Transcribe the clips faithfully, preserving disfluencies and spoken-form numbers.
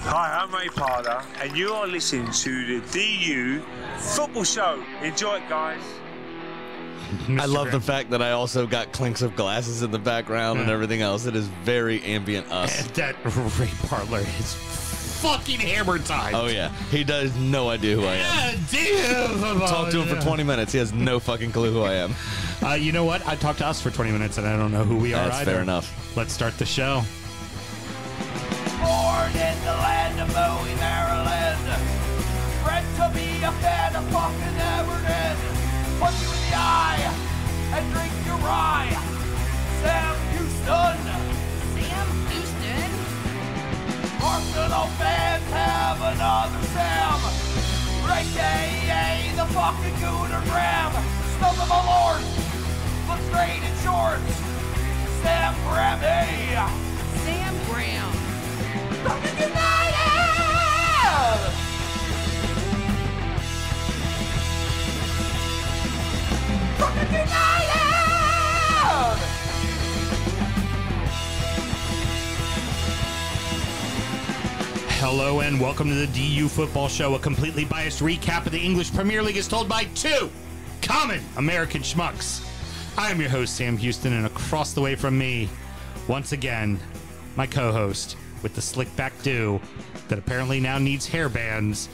Hi, I'm Ray Parler, and you are listening to the D U Football Show. Enjoy it, guys. I love the fact that I also got clinks of glasses in the background and everything else. It is very ambient us. And that Ray Parler is fucking hammer time. Oh, yeah. He does no idea who I am. Yeah, damn. Talk to him for twenty minutes. He has no fucking clue who I am. Uh, you know what? I talked to us for twenty minutes, and I don't know who we are. That's either. Fair enough. Let's start the show. Born in the land of Bowie, Maryland. Bred to be a fan of fucking Everton. Punch you in the eye and drink your rye. Sam Houston. Sam Houston? Arsenal fans have another Sam. Ray K A the fucking Gooner Graham. Stuff of a lord. Looks great in shorts. Sam Grammy. Sam Graham. Fucking United! Fucking United! Hello and welcome to the D U Football Show, a completely biased recap of the English Premier League as told by two common American schmucks. I am your host, Sam Houston, and across the way from me, once again, my co-host, with the slick back do that apparently now needs hairbands,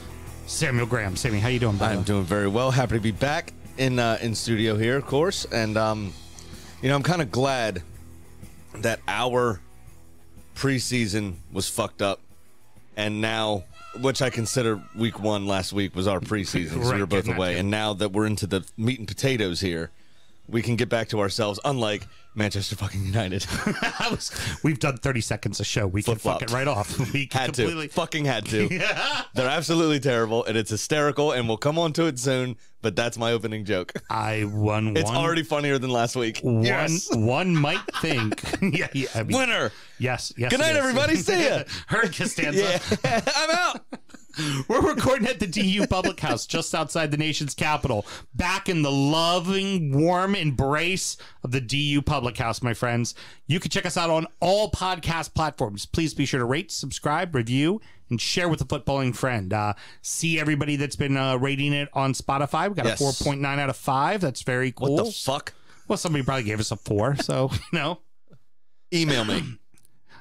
Samuel Graham. Sammy, how you doing, brother? I'm doing very well. Happy to be back in uh, in studio here, of course. And, um, you know, I'm kind of glad that our preseason was fucked up. And now, which I consider week one last week was our preseason. Right, so we were both away. And now that we're into the meat and potatoes here, we can get back to ourselves, unlike Manchester fucking United. was, we've done thirty seconds a show. We Flip can fuck flopped. It right off. We had completely... to. Fucking had to. Yeah. They're absolutely terrible, and it's hysterical, and we'll come on to it soon, but that's my opening joke. I won it's one. It's already funnier than last week. One, yes. One might think. yeah, yeah, I mean, winner. Yes. yes Good night, everybody. See ya. Heard Costanza. Yeah. I'm out. We're recording at the D U Public House, just outside the nation's capital, back in the loving, warm embrace of the D U Public House, my friends. You can check us out on all podcast platforms. Please be sure to rate, subscribe, review, and share with a footballing friend. Uh, see everybody that's been uh, rating it on Spotify. We got yes. a four point nine out of five. That's very cool. What the fuck? Well, somebody probably gave us a four, so, you know. Email me.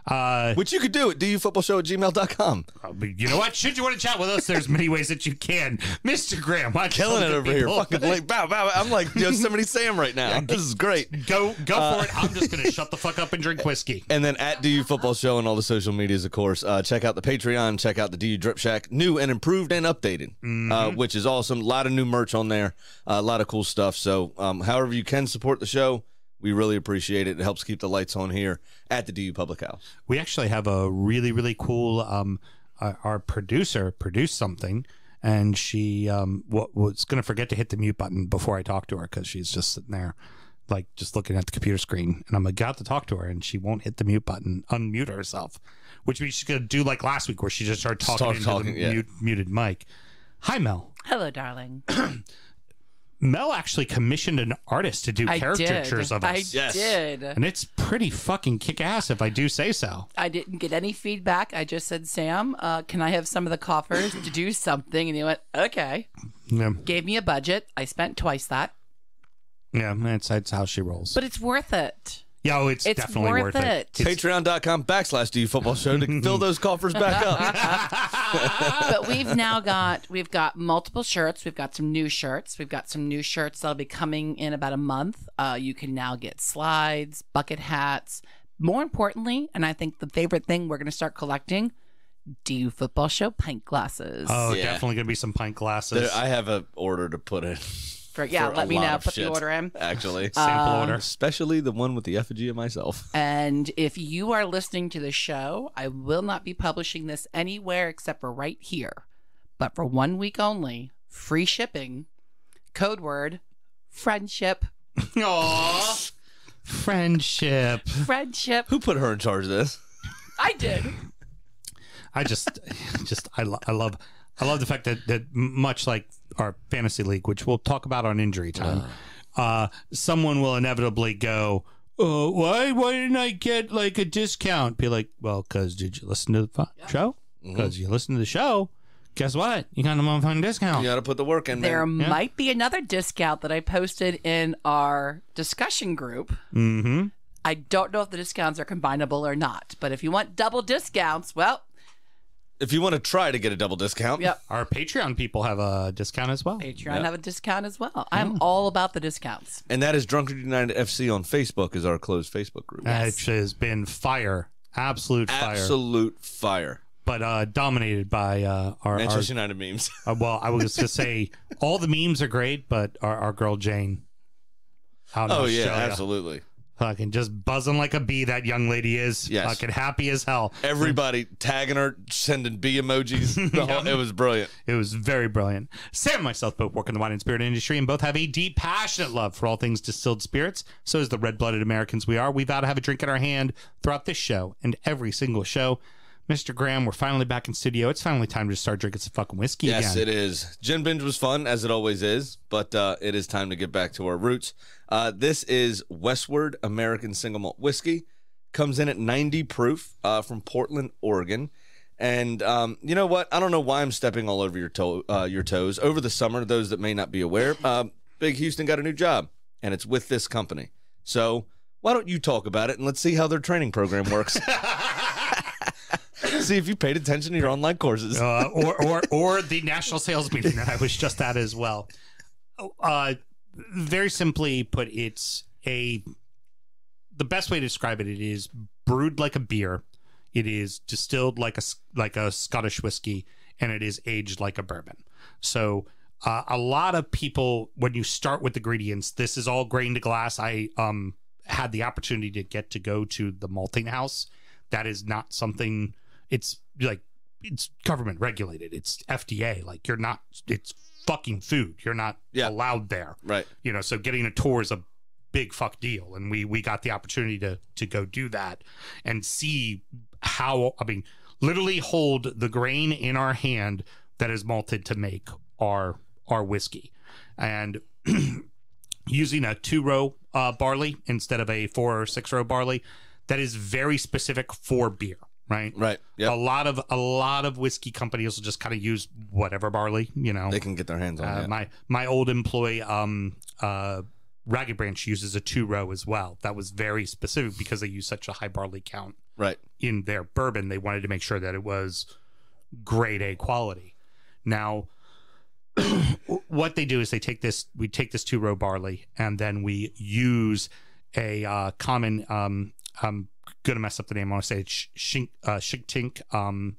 Uh, Which you could do at D U football show at gmail dot com. You know what? Should you want to chat with us, there's many ways that you can. Mister Graham, I'm killing it over here. Fucking like, bow, bow, bow. I'm like Yosemite Sam right now. This is great. Go go uh, for it. I'm just going to shut the fuck up and drink whiskey. And then at D U Football Show and all the social medias, of course. Uh, check out the Patreon. Check out the D U Drip Shack. New and improved and updated, mm-hmm. uh, which is awesome. A lot of new merch on there. Uh, a lot of cool stuff. So um, however you can support the show, we really appreciate it. It helps keep the lights on here at the D U Public House. We actually have a really, really cool, um, our, our producer produced something, and she um, was going to forget to hit the mute button before I talk to her because she's just sitting there, like, just looking at the computer screen. And I'm like, got to talk to her, and she won't hit the mute button, unmute herself, which means she's going to do like last week where she just started talking Start into talking, the yeah. mute, muted mic. Hi, Mel. Hello, darling. Mel actually commissioned an artist to do I caricatures did. of us. I yes. did. And it's pretty fucking kick-ass, if I do say so. I didn't get any feedback. I just said, Sam, uh, can I have some of the coffers to do something? And he went, okay. Yeah. Gave me a budget. I spent twice that. Yeah, that's, that's how she rolls. But it's worth it. Yeah, oh, it's, it's definitely worth, worth it. it. Patreon dot com backslash D U Football Show to fill those coffers back up. But we've now got, we've got multiple shirts. We've got some new shirts. We've got some new shirts that'll be coming in about a month. Uh, you can now get slides, bucket hats. More importantly, and I think the favorite thing we're going to start collecting, D U Football Show pint glasses. Oh, yeah. Definitely going to be some pint glasses. There, I have an order to put in. For, yeah, let me know. Put shit, the order in. Actually, sample um, order, especially the one with the effigy of myself. And if you are listening to the show, I will not be publishing this anywhere except for right here. But for one week only, free shipping. Code word: friendship. Aww, friendship. Friendship. Who put her in charge of this? I did. I just, just I, lo I love. I love the fact that, that much like our fantasy league, which we'll talk about on injury time, uh, uh, someone will inevitably go, oh, why, why didn't I get like a discount? Be like, well, because did you listen to the show? Because mm-hmm. you listen to the show, guess what? You got a motherfucking discount. You got to put the work in, man. There yeah. might be another discount that I posted in our discussion group. Mm-hmm. I don't know if the discounts are combinable or not, but if you want double discounts, well... If you want to try to get a double discount. Yep. Our Patreon people have a discount as well. Patreon yep. have a discount as well. Yeah. I'm all about the discounts. And that is Drunkard United F C on Facebook is our closed Facebook group. Yes. Which has been fire. Absolute fire. Absolute fire. But uh, dominated by uh, our... Manchester our, United memes. Uh, well, I was going to say, all the memes are great, but our, our girl Jane. Out oh, yeah, absolutely. Fucking just buzzing like a bee, that young lady is. Yes. Fucking happy as hell. Everybody tagging her, sending bee emojis. Yep. It was brilliant. It was very brilliant. Sam and myself both work in the wine and spirit industry and both have a deep, passionate love for all things distilled spirits. So as the red-blooded Americans we are, we vow to have a drink in our hand throughout this show and every single show. Mister Graham, we're finally back in studio. It's finally time to start drinking some fucking whiskey yes, again. Yes, it is. Gin Binge was fun, as it always is, but uh, it is time to get back to our roots. Uh, this is Westward American Single Malt Whiskey. Comes in at ninety proof uh, from Portland, Oregon. And um, you know what? I don't know why I'm stepping all over your, to uh, your toes. Over the summer, those that may not be aware, uh, Big Houston got a new job, and it's with this company. So why don't you talk about it, and let's see how their training program works. See if you paid attention to your online courses. uh, or, or or the national sales meeting that I was just at as well. Uh, very simply put, it's a... The best way to describe it, it is brewed like a beer. It is distilled like a, like a Scottish whiskey, and it is aged like a bourbon. So uh, a lot of people, when you start with ingredients, this is all grain to glass. I um had the opportunity to get to go to the malting house. That is not something... It's like, it's government regulated. It's F D A. Like, you're not, it's fucking food. You're not yeah. allowed there. Right. You know, so getting a tour is a big fuck deal. And we, we got the opportunity to, to go do that and see how, I mean, literally hold the grain in our hand that is malted to make our, our whiskey. And using a two row uh, barley instead of a four or six row barley, that is very specific for beer. Right, right. Yep. A lot of a lot of whiskey companies will just kind of use whatever barley, you know, they can get their hands on. Uh, yeah. My my old employee, um, uh, Ragged Branch, uses a two row as well. That was very specific because they use such a high barley count. Right. In their bourbon, they wanted to make sure that it was grade A quality. Now, what they do is they take this. We take this two row barley, and then we use a uh, common. Um, um, Gonna mess up the name. I want to say it's Shink, uh, Shiktink. Um,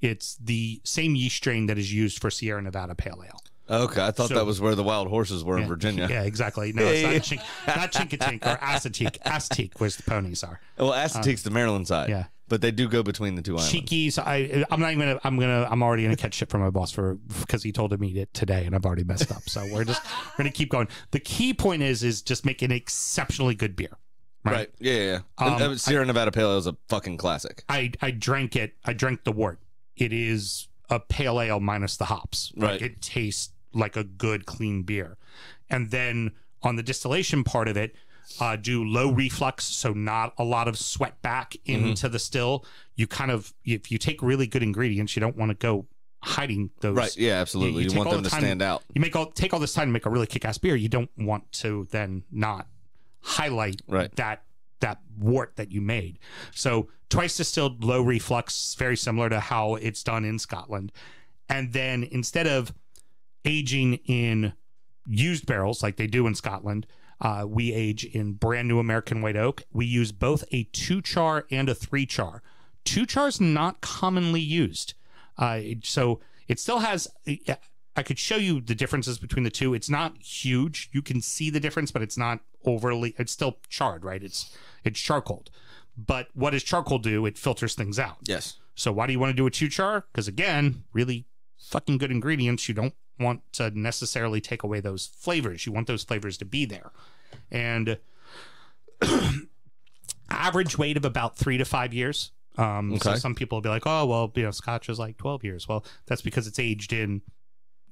it's the same yeast strain that is used for Sierra Nevada Pale Ale. Okay, I thought so, that was where the wild horses were yeah, in Virginia. Yeah, exactly. No, hey. It's not Chink, not Chinkatank or Assateague. Assateague, where's the ponies are. Well, Assateague's um, the Maryland side. Yeah, but they do go between the two islands. Cheekies. I, I'm not even gonna. I'm gonna. I'm already gonna catch shit from my boss for because he told me it today, and I've already messed up. So we're just we're gonna keep going. The key point is is just make an exceptionally good beer. Right. right. Yeah, yeah. yeah. Um, Sierra I, Nevada Pale Ale is a fucking classic. I, I drank it. I drank the wort. It is a pale ale minus the hops. Right. Like it tastes like a good, clean beer. And then on the distillation part of it, uh, do low reflux, so not a lot of sweat back into mm-hmm. the still. You kind of, if you take really good ingredients, you don't want to go hiding those. Right. Yeah, absolutely. You, you, you want them the time, to stand out. You make all take all this time to make a really kick-ass beer. You don't want to then not highlight right. that that wort that you made. So twice distilled, low reflux, very similar to how it's done in Scotland. And then instead of aging in used barrels like they do in Scotland, uh, we age in brand new American white oak. We use both a two char and a three char. Two char is not commonly used. Uh, so it still has... I could show you the differences between the two. It's not huge. You can see the difference, but it's not overly... It's still charred, right? It's it's charcoaled. But what does charcoal do? It filters things out. Yes. So why do you want to do a two-char? Because, again, really fucking good ingredients. You don't want to necessarily take away those flavors. You want those flavors to be there. And average weight of about three to five years. Um, okay. So some people will be like, oh, well, you know, Scotch is like twelve years. Well, that's because it's aged in...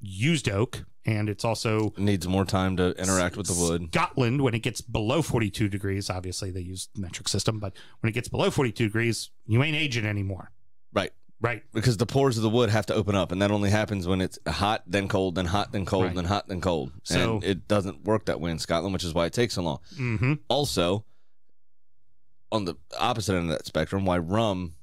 used oak, and it's also needs more time to interact with the wood. Scotland, when it gets below forty-two degrees, obviously they use the metric system, but when it gets below forty-two degrees, you ain't aging anymore. Right. Right. Because the pores of the wood have to open up, and that only happens when it's hot, then cold, then hot, then cold, right. then hot, then cold. So, and it doesn't work that way in Scotland, which is why it takes so long. Mm-hmm. Also, on the opposite end of that spectrum, why rum,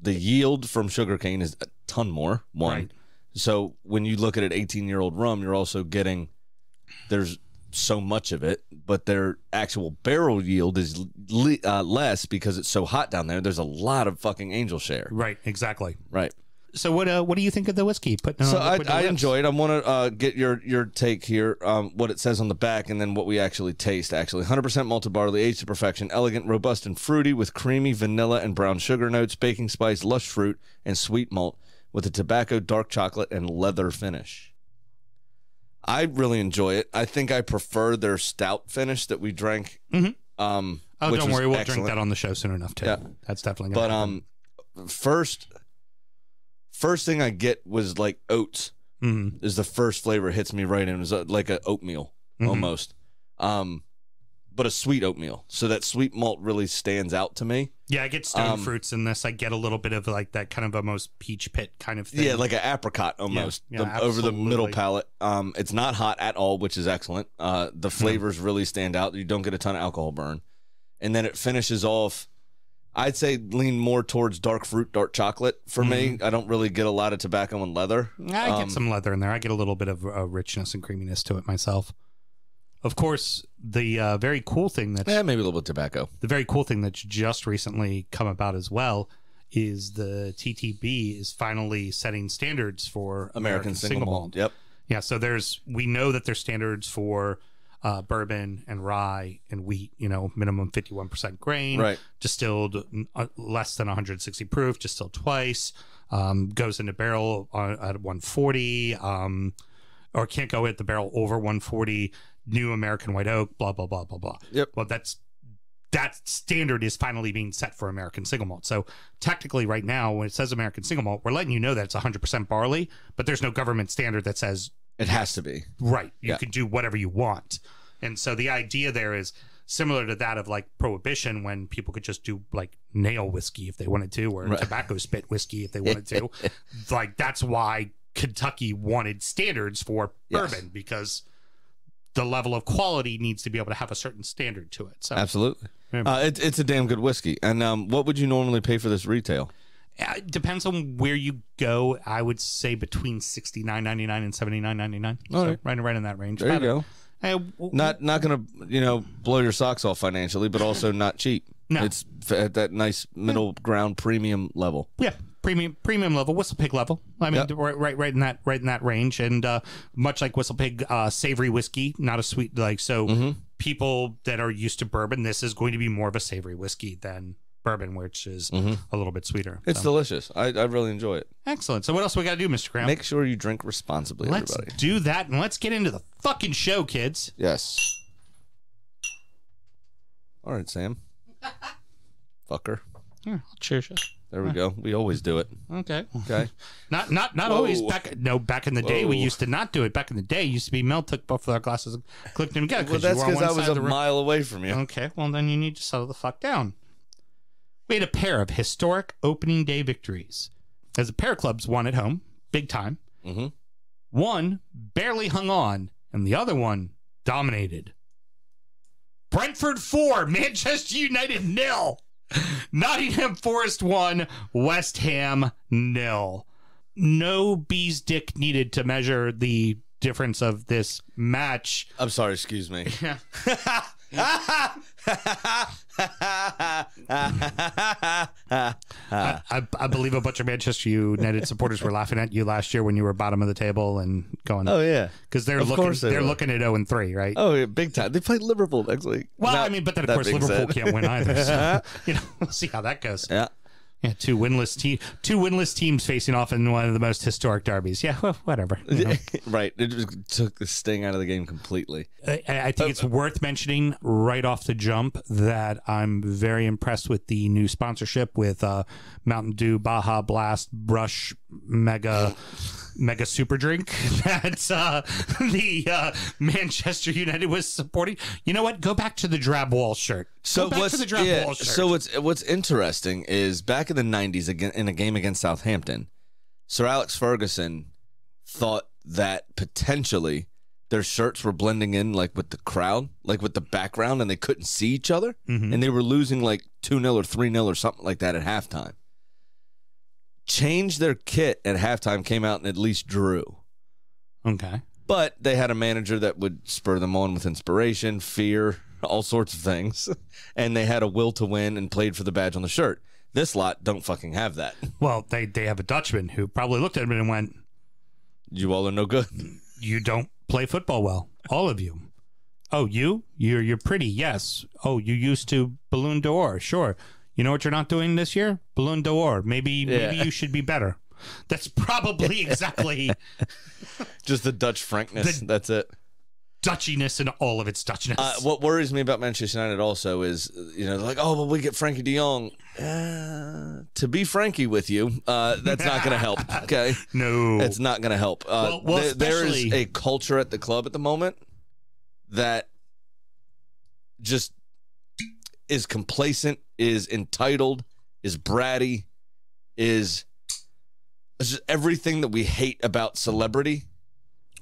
the yield from sugarcane is a ton more, one. Right. So when you look at an eighteen-year-old rum, you're also getting, there's so much of it, but their actual barrel yield is le uh, less because it's so hot down there. There's a lot of fucking angel share. Right, exactly. Right. So what uh, what do you think of the whiskey? Putting on, so I, I enjoy it. I want to uh, get your your take here, um, what it says on the back, and then what we actually taste, actually. one hundred percent malted barley, aged to perfection, elegant, robust, and fruity with creamy vanilla and brown sugar notes, baking spice, lush fruit, and sweet malt with a tobacco, dark chocolate, and leather finish. I really enjoy it. I think I prefer their stout finish that we drank. Mm-hmm. um, oh, don't worry. We'll excellent. drink that on the show soon enough, too. Yeah. That's definitely going to happen. But um, first, first thing I get was like oats. Mm-hmm. Is the first flavor hits me right in. It was like an oatmeal, mm-hmm. almost. Um, but a sweet oatmeal. So that sweet malt really stands out to me. Yeah, I get stone um, fruits in this. I get a little bit of like that kind of almost peach pit kind of thing. Yeah, like an apricot almost, yeah, yeah, the, over the middle palate. Um, it's not hot at all, which is excellent. Uh, the flavors mm. really stand out. You don't get a ton of alcohol burn. And then it finishes off, I'd say lean more towards dark fruit, dark chocolate for mm. me. I don't really get a lot of tobacco and leather. I um, get some leather in there. I get a little bit of uh, richness and creaminess to it myself. Of course, the uh, very cool thing that's... Yeah, maybe a little bit of tobacco. The very cool thing that's just recently come about as well is the T T B is finally setting standards for American, American single, single malt. malt. Yep. Yeah, so there's... We know that there's standards for uh, bourbon and rye and wheat, you know, minimum fifty-one percent grain. Right. Distilled less than one hundred sixty proof, distilled twice. Um, goes into barrel on, at one forty. Um, or can't go at the barrel over one forty. New American white oak, blah, blah, blah, blah, blah. Yep. Well, that's that standard is finally being set for American single malt. So technically right now, when it says American single malt, we're letting you know that it's one hundred percent barley, but there's no government standard that says it has to be. Right. You yeah. can do whatever you want. And so the idea there is similar to that of like prohibition, when people could just do like nail whiskey if they wanted to, or right. tobacco spit whiskey if they wanted to. Like that's why Kentucky wanted standards for yes. bourbon, because the level of quality needs to be able to have a certain standard to it. So absolutely. Uh, it, it's a damn good whiskey. And um, what would you normally pay for this retail? It depends on where you go. I would say between sixty-nine ninety-nine and seventy-nine ninety-nine. So right. right, right in that range. There About you it. go. Uh, not not going to you know blow your socks off financially, but also not cheap. No. It's at that nice middle yeah. ground premium level. Yeah. Premium, premium level, Whistle Pig level. I mean, yep. right, right in that, right in that range, and uh, much like Whistle Pig, uh, savory whiskey, not a sweet like. So, mm-hmm. people that are used to bourbon, this is going to be more of a savory whiskey than bourbon, which is mm-hmm. a little bit sweeter. It's so. delicious. I, I really enjoy it. Excellent. So, what else we got to do, Mister Graham? Make sure you drink responsibly. Let's everybody. do that, and let's get into the fucking show, kids. Yes. All right, Sam. Fucker. Yeah, I'll cheers you. There we go. We always do it. Okay. Okay. Not not not Whoa. always. Back no. Back in the Whoa. day, we used to not do it. Back in the day, it used to be Mel took both of our glasses and clicked them together. Well, that's because I was a mile away from you. Okay. Well, then you need to settle the fuck down. We had a pair of historic opening day victories, as a pair of clubs won at home, big time. Mm-hmm. One barely hung on, and the other one dominated. Brentford four, Manchester United nil. Nottingham Forest one, West Ham nil. No bee's dick needed to measure the difference of this match. I'm sorry, excuse me. Yeah. I, I, I believe a bunch of Manchester United supporters were laughing at you last year when you were bottom of the table and going, oh yeah, because they're of looking they they're were. looking at zero and three, right? Oh yeah, big time. They played Liverpool next week. Well, Not, I mean, but then of course Liverpool said. can't win either. So, you know, we'll see how that goes. Yeah. Yeah, two winless team, two winless teams facing off in one of the most historic derbies. Yeah, well, whatever. You know. Right, it just took the sting out of the game completely. I, I think oh. it's worth mentioning right off the jump that I'm very impressed with the new sponsorship with uh, Mountain Dew, Baja Blast, Brush, Mega, mega super drink that uh, the uh, Manchester United was supporting. You know what? Go back to the drab wall shirt. So Go back what's, to the drab yeah, wall shirt. So what's, what's interesting is back in the nineties again, in a game against Southampton, Sir Alex Ferguson thought that potentially their shirts were blending in like with the crowd, like with the background, and they couldn't see each other. Mm-hmm. And they were losing like two nil or three nil or something like that at halftime. Changed their kit at halftime, came out and at least drew. Okay. But they had a manager that would spur them on with inspiration, fear, all sorts of things. And they had a will to win and played for the badge on the shirt. This lot don't fucking have that. Well, they, they have a Dutchman who probably looked at him and went, you all are no good. You don't play football well. All of you. Oh, you? You're, you're pretty, yes. Oh, you used to Ballon d'Or, sure. You know what you're not doing this year? Ballon d'Or. Maybe yeah. maybe you should be better. That's probably exactly... Just the Dutch frankness. The That's it. Dutchiness and all of its Dutchness. Uh, what worries me about Manchester United also is, you know, like, oh, well, we get Frankie de Jong. Uh, to be Frankie with you, uh, that's not going to help. Okay, no, it's not going to help. Uh, well, well, th there is a culture at the club at the moment that just is complacent, is entitled, is bratty, is just everything that we hate about celebrity,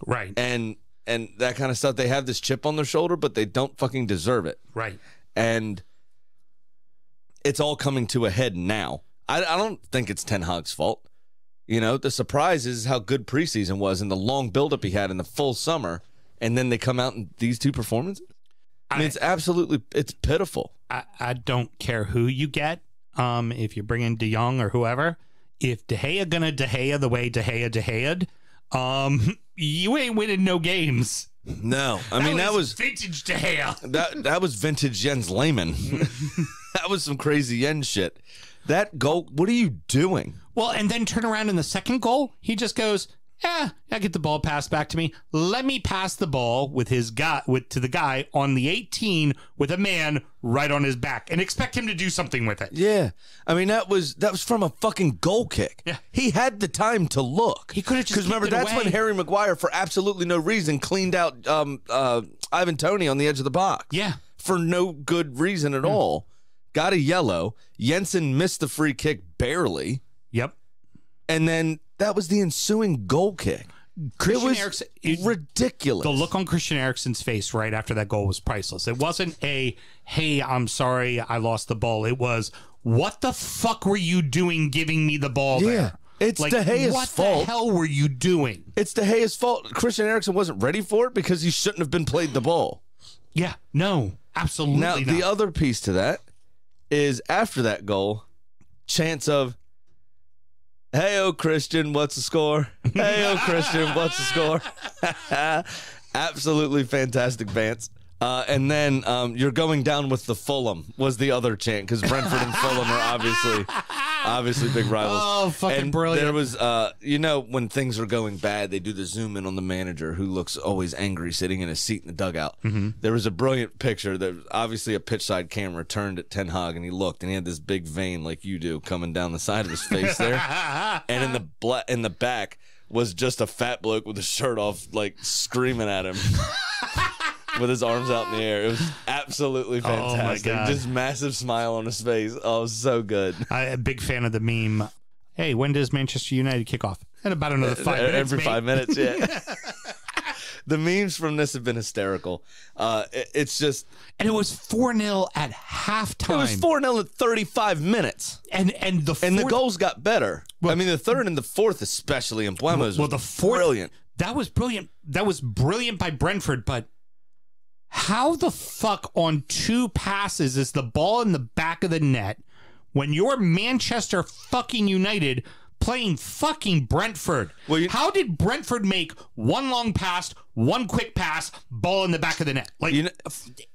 right? And and that kind of stuff. They have this chip on their shoulder, but they don't fucking deserve it, right? And it's all coming to a head now. I, I don't think it's Ten Hag's fault. You know, the surprise is how good preseason was and the long buildup he had in the full summer, and then they come out in these two performances. I mean, I, it's absolutely, it's pitiful. I, I don't care who you get. Um, if you bring in De Jong or whoever, if De Gea gonna De Gea the way De Gea De Gea'd, um, you ain't winning no games. No, I mean that was, that was vintage De Gea. That that was vintage Jens Lehmann. That was some crazy Jens shit. That goal. What are you doing? Well, and then turn around in the second goal. He just goes, "Yeah, I get the ball passed back to me. Let me pass the ball with his guy with to the guy on the eighteen with a man right on his back and expect him to do something with it." Yeah, I mean that was that was from a fucking goal kick. Yeah, he had the time to look. He could have just because remember that's away. when Harry Maguire for absolutely no reason cleaned out um, uh, Ivan Toney on the edge of the box. Yeah, for no good reason at mm. all. Got a yellow. Jensen missed the free kick barely. Yep, and then. That was the ensuing goal kick. Christian it was Eriksen, it, ridiculous. The look on Christian Eriksen's face right after that goal was priceless. It wasn't a, hey, I'm sorry, I lost the ball. It was, what the fuck were you doing giving me the ball yeah, there? It's like, De Gea's what fault. What the hell were you doing? It's De Gea's fault. Christian Eriksen wasn't ready for it because he shouldn't have been played the ball. Yeah, no, absolutely now, not. Now, the other piece to that is after that goal, chance of, hey, oh, Christian, what's the score? Hey, oh, Christian, what's the score? Absolutely fantastic, Vance. Uh, and then um, you're going down with the Fulham was the other chant because Brentford and Fulham are obviously obviously big rivals. Oh, fucking and brilliant. There was, uh, you know, when things are going bad, they do the zoom in on the manager who looks always angry sitting in a seat in the dugout. Mm-hmm. There was a brilliant picture. There was obviously a pitch side camera turned at Ten Hag and he looked and he had this big vein like you do coming down the side of his face there. And in the, bla in the back was just a fat bloke with his shirt off like screaming at him. With his arms out in the air. It was absolutely fantastic. Oh my God. Just massive smile on his face. Oh, so good. I'm a big fan of the meme. Hey, when does Manchester United kick off? In about another five minutes. Every mate. five minutes, yeah. The memes from this have been hysterical. Uh, it, it's just... And it was four nil at halftime. It was four nil at thirty-five minutes. And and the and the goals got better. Well, I mean, the third and the fourth, especially in Buemo's, well, well, the fourth, brilliant. That was brilliant. That was brilliant by Brentford, but... How the fuck on two passes is the ball in the back of the net when you're Manchester fucking United playing fucking Brentford? Well, you, how did Brentford make one long pass, one quick pass, ball in the back of the net? Like you know,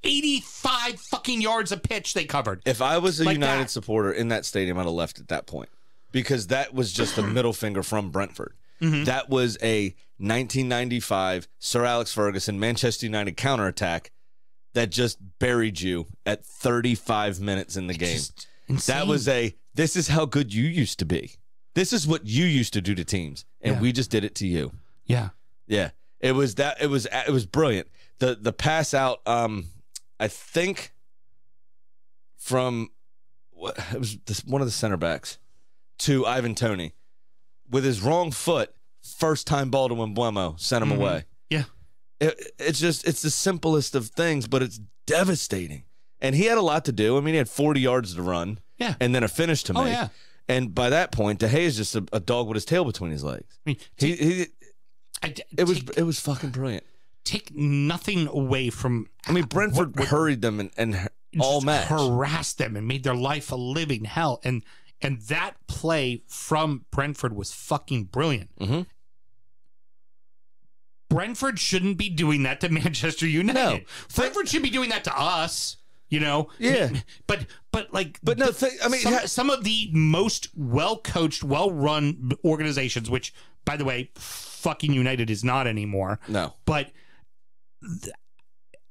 eighty-five fucking yards of pitch they covered. If I was a like United that. supporter in that stadium, I'd have left at that point because that was just a middle finger from Brentford. Mm-hmm. That was a nineteen ninety-five Sir Alex Ferguson Manchester United counterattack that just buried you at thirty-five minutes in the game. That was a, this is how good you used to be. This is what you used to do to teams, and yeah. we just did it to you. Yeah, yeah. It was that. It was it was brilliant. The the pass out. Um, I think from what it was this, one of the center backs to Ivan Toney with his wrong foot. First time ball to Mbeumo, sent him mm-hmm. away. Yeah, it, it's just it's the simplest of things, but it's devastating. And he had a lot to do. I mean, he had forty yards to run. Yeah, and then a finish to oh, make. Yeah. And by that point, De Gea is just a, a dog with his tail between his legs. I mean, take, he, he, I, it was take, it was fucking brilliant. Take nothing away from. I mean, Brentford what, hurried them and, and all match harassed them and made their life a living hell. And and that play from Brentford was fucking brilliant. Mm-hmm. Brentford shouldn't be doing that to Manchester United. No. Brentford should be doing that to us. You know, yeah, but but like, but no, th I mean, some, some of the most well-coached, well-run organizations, which, by the way, fucking United is not anymore. No, but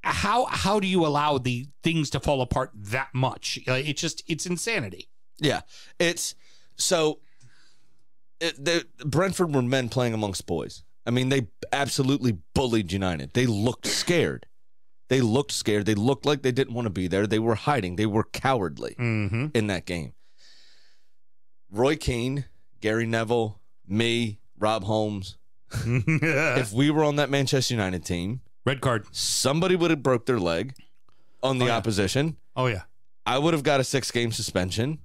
how how do you allow the things to fall apart that much? It's just it's insanity. Yeah, it's so. It, the, Brentford were men playing amongst boys. I mean, they absolutely bullied United. They looked scared. They looked scared. They looked like they didn't want to be there. They were hiding. They were cowardly mm-hmm. in that game. Roy Keane, Gary Neville, me, Rob Holmes. If we were on that Manchester United team, red card. Somebody would have broke their leg on the oh, yeah. opposition. Oh, yeah. I would have got a six-game suspension.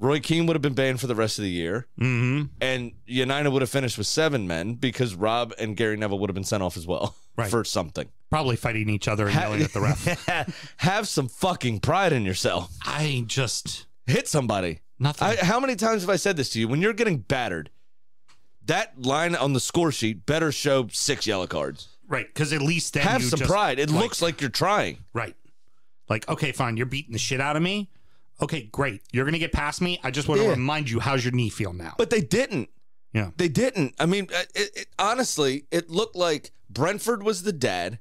Roy Keane would have been banned for the rest of the year. Mm-hmm. And United would have finished with seven men because Rob and Gary Neville would have been sent off as well right. for something. Probably fighting each other and have, yelling at the ref. Have some fucking pride in yourself. I just... Hit somebody. Nothing. I, how many times have I said this to you? When you're getting battered, that line on the score sheet better show six yellow cards. Right, because at least then have you some just, pride. It like, looks like you're trying. Right. Like, okay, fine, you're beating the shit out of me. Okay, great. You're going to get past me. I just want yeah. to remind you, how's your knee feel now? But they didn't. Yeah. They didn't. I mean, it, it, honestly, it looked like Brentford was the dad.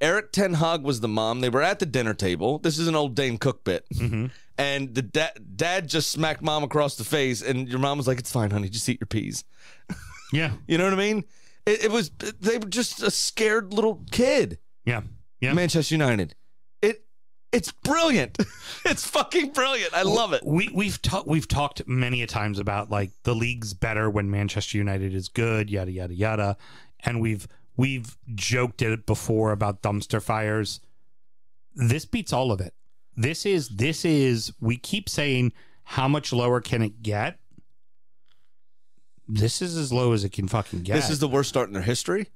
Eric Ten Hag was the mom. They were at the dinner table. This is an old Dane Cook bit. Mm-hmm. And the da dad just smacked mom across the face, and your mom was like, it's fine, honey. Just eat your peas. Yeah. You know what I mean? It, it was, they were just a scared little kid. Yeah. Yeah. Manchester United. It, it's brilliant. It's fucking brilliant. I love it. We, we've, ta we've talked many a times about, like, the league's better when Manchester United is good, yada, yada, yada. And we've, We've joked at it before about dumpster fires. This beats all of it. This is, this is, we keep saying, how much lower can it get? This is as low as it can fucking get. This is the worst start in their history.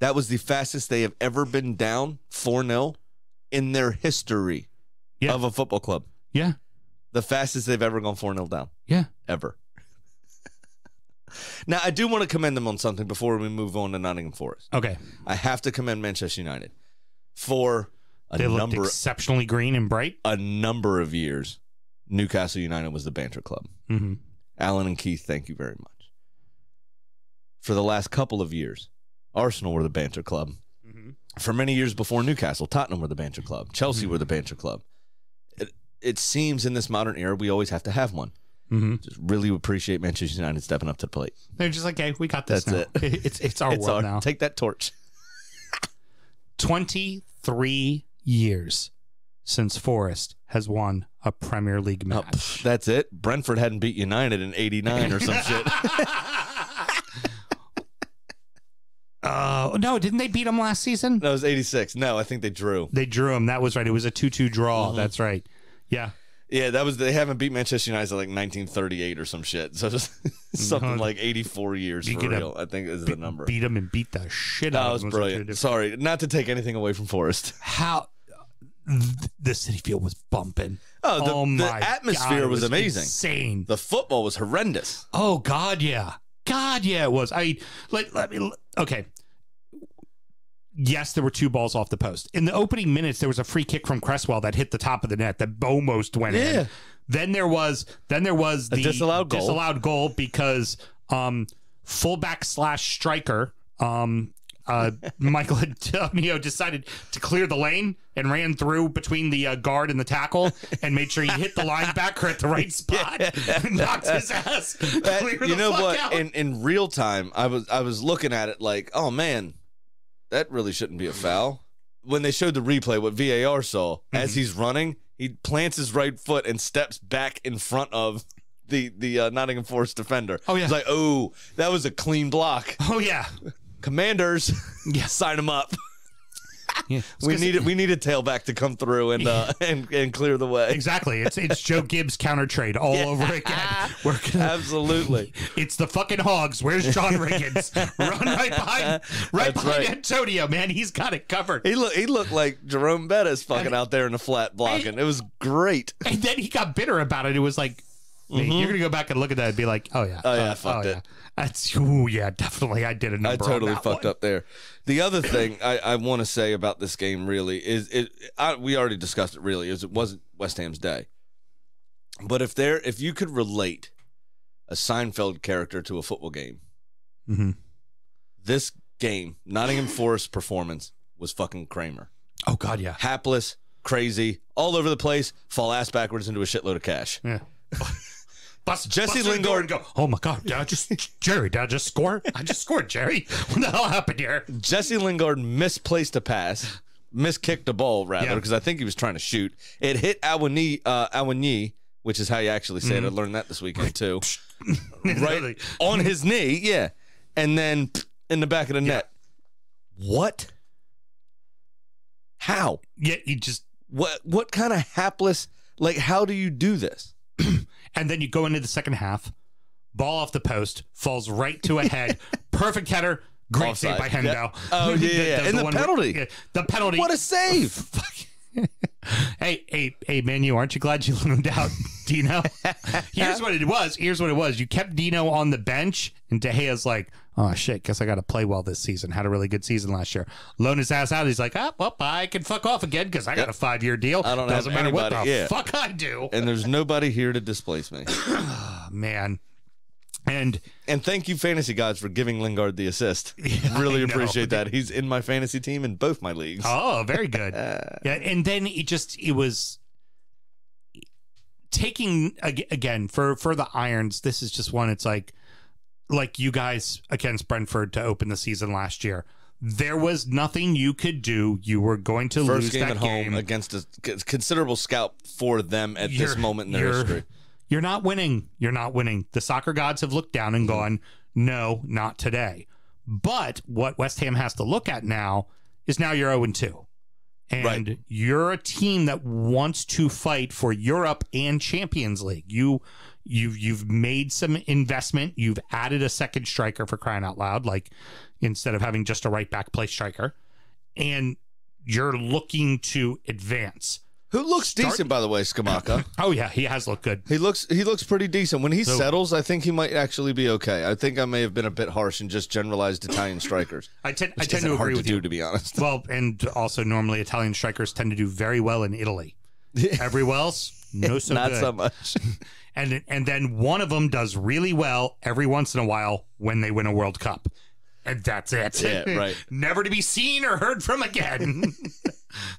That was the fastest they have ever been down four nil in their history yeah. of a football club. Yeah. The fastest they've ever gone four nil down. Yeah. Ever. Now, I do want to commend them on something before we move on to Nottingham Forest. Okay. I have to commend Manchester United for a they number looked exceptionally green and bright. A number of years, Newcastle United was the banter club. Mm-hmm. Alan and Keith, thank you very much. For the last couple of years, Arsenal were the banter club. Mm-hmm. For many years before Newcastle, Tottenham were the banter club. Chelsea mm-hmm. were the banter club. It, it seems in this modern era, we always have to have one. Mm-hmm. Just really appreciate Manchester United stepping up to the plate. They're just like, hey, we got this. That's now. It. it's it's our it's world our, now. Take that torch. Twenty-three years since Forest has won a Premier League match. Oh, pff, that's it. Brentford hadn't beat United in eighty-nine or some shit. Uh, no, didn't they beat them last season? No, it was eighty-six. No, I think they drew. They drew them. That was right. It was a two two draw. Mm-hmm. That's right. Yeah. Yeah, that was they haven't beat Manchester United like nineteen thirty-eight or some shit. So just something like eighty-four years for real. I think is the number. Beat them and beat the shit out of them. That was brilliant. Sorry, not to take anything away from Forest. How the City Field was bumping. Oh, the, oh my the atmosphere God, was, was amazing. Insane. The football was horrendous. Oh God, yeah, God, yeah, it was. I let, let me okay. Yes, there were two balls off the post. In the opening minutes, there was a free kick from Cresswell that hit the top of the net that almost went yeah. in. Then there was then there was the disallowed goal. disallowed goal because um, fullback slash striker um, uh, Michael Antonio decided to clear the lane and ran through between the uh, guard and the tackle and made sure he hit the linebacker at the right spot and knocked his ass. That, you know what? In, in real time, I was I was looking at it like, oh, man, that really shouldn't be a foul. When they showed the replay, what V A R saw, mm-hmm. as he's running, he plants his right foot and steps back in front of the, the uh, Nottingham Forest defender. Oh, yeah. He's like, oh, that was a clean block. Oh, yeah. Commanders, yeah. sign him up. Yeah, we need it, it. We need a tailback to come through and uh, and and clear the way. Exactly. It's it's Joe Gibbs counter trade all yeah. over again. We're gonna, absolutely. It's the fucking Hogs. Where's John Riggins? Run right behind, right That's behind right. Antonio. Man, he's got it covered. He looked he looked like Jerome Bettis fucking and, out there in the flat blocking. I, it was great. And then he got bitter about it. It was like, mm-hmm. you're gonna go back and look at that and be like, oh yeah, oh yeah, uh, fucked oh, it. Yeah. That's ooh, yeah, definitely. I did a number. I totally fucked one. up there. The other thing I, I want to say about this game really is it. I, we already discussed it. Really, is it wasn't West Ham's day. But if there, if you could relate a Seinfeld character to a football game, mm-hmm. this game, Nottingham Forest performance was fucking Kramer. Oh God, yeah, hapless, crazy, all over the place, fall ass backwards into a shitload of cash. Yeah. Bust, Jesse bust Lingard and go, oh my God, did I just, Jerry, did I just score? I just scored, Jerry. What the hell happened here? Jesse Lingard misplaced a pass, miskicked a ball, rather, because yeah. I think he was trying to shoot. It hit Awani, uh, Awani, which is how you actually say mm. it. I learned that this weekend, too. Right? On his knee, yeah. And then in the back of the yeah. net. What? How? Yeah, you just. What, what kind of hapless, like, how do you do this? And then you go into the second half, ball off the post, falls right to a head, perfect header, great Offside. save by Hendo. Yep. Oh, yeah, yeah. The, and the, the penalty. Where, yeah, the penalty. What a save. Oh, hey, hey, hey, Manu, aren't you glad you loaned out Dino? Here's what it was. Here's what it was. You kept Dino on the bench, and De Gea's like, oh, shit, guess I got to play well this season. Had a really good season last year. Loan his ass out. He's like, oh, well, I can fuck off again because I yep. got a five-year deal. I don't Doesn't matter anybody. what the yeah. fuck I do. And there's nobody here to displace me. Oh, man. And and thank you, fantasy guys, for giving Lingard the assist. Yeah, really appreciate that. He's in my fantasy team in both my leagues. Oh, very good. Yeah, and then it just it was taking again for for the Irons. This is just one. It's like like you guys against Brentford to open the season last year. There was nothing you could do. You were going to First lose game that at game home against a considerable scout for them at you're, this moment in their history. You're not winning. You're not winning. The soccer gods have looked down and gone, no, not today. But what West Ham has to look at now is now you're oh and two. And right. you're a team that wants to fight for Europe and Champions League. You, you've, you've made some investment. You've added a second striker for crying out loud, like instead of having just a right back play striker. And you're looking to advance. Who looks Start decent, by the way, Scamacca. Oh, yeah, he has looked good. He looks he looks pretty decent. When he so, settles, I think he might actually be okay. I think I may have been a bit harsh and just generalized Italian strikers. I, ten, I tend to agree hard with to you, do, to be honest. Well, and also normally Italian strikers tend to do very well in Italy. Everywhere else, no so Not good. so much. and, and then one of them does really well every once in a while when they win a World Cup. And that's it. Yeah, right. Never to be seen or heard from again.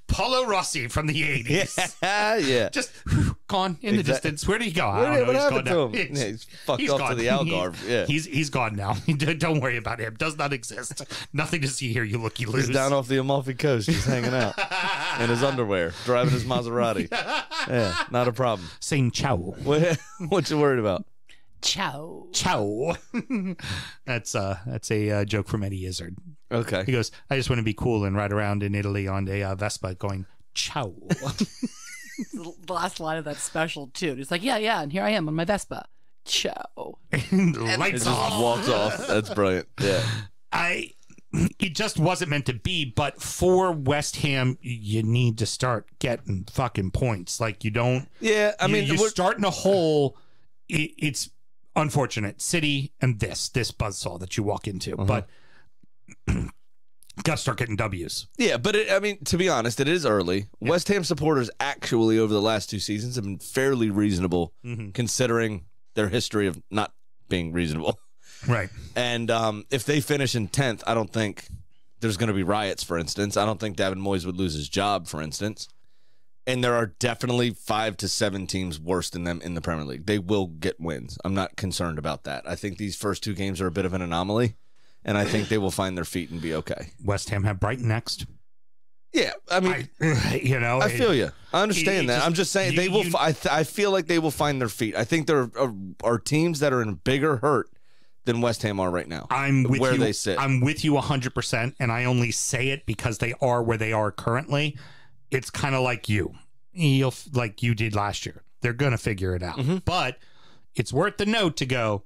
Paolo Rossi from the eighties. Yeah, yeah. Just whew, gone in the exactly. distance. Where did he go? Where, I don't know. What he's happened gone to now. him? He's, yeah, he's fucked he's off gone. to the Algarve. Yeah. He's, he's gone now. Don't worry about him. Does not exist. Nothing to see here, you looky loose. He's down off the Amalfi Coast. He's hanging out in his underwear, driving his Maserati. Yeah, not a problem. Saying ciao. What, what you worried about? Ciao. Ciao. That's uh, that's a uh, joke from Eddie Izzard. Okay. He goes, I just want to be cool and ride around in Italy on a uh, Vespa going, ciao. The last line of that special, too. It's like, yeah, yeah, and here I am on my Vespa. Ciao. And lights off. Just walks off. That's brilliant. Yeah. I. It just wasn't meant to be, but for West Ham, you need to start getting fucking points. Like, you don't. Yeah, I mean. You, you're starting a hole. It, it's. Unfortunate City and this this buzzsaw that you walk into, uh-huh. but gotta start getting W's. Yeah, but it, I mean, to be honest, it is early. Yeah. West Ham supporters actually over the last two seasons have been fairly reasonable, mm-hmm. considering their history of not being reasonable. Right. And um, if they finish in tenth, I don't think there's going to be riots, for instance. I don't think David Moyes would lose his job, for instance. And there are definitely five to seven teams worse than them in the Premier League. They will get wins. I'm not concerned about that. I think these first two games are a bit of an anomaly, and I think they will find their feet and be okay. West Ham have Brighton next. Yeah, I mean, I, you know, I feel it, you. I understand it, it that. Just, I'm just saying you, they will. You, I, th- I feel like they will find their feet. I think there are, are teams that are in bigger hurt than West Ham are right now. I'm with where you, they sit. I'm with you one hundred percent, and I only say it because they are where they are currently. It's kind of like you, You'll, like you did last year. They're gonna figure it out, mm-hmm. but it's worth the note to go.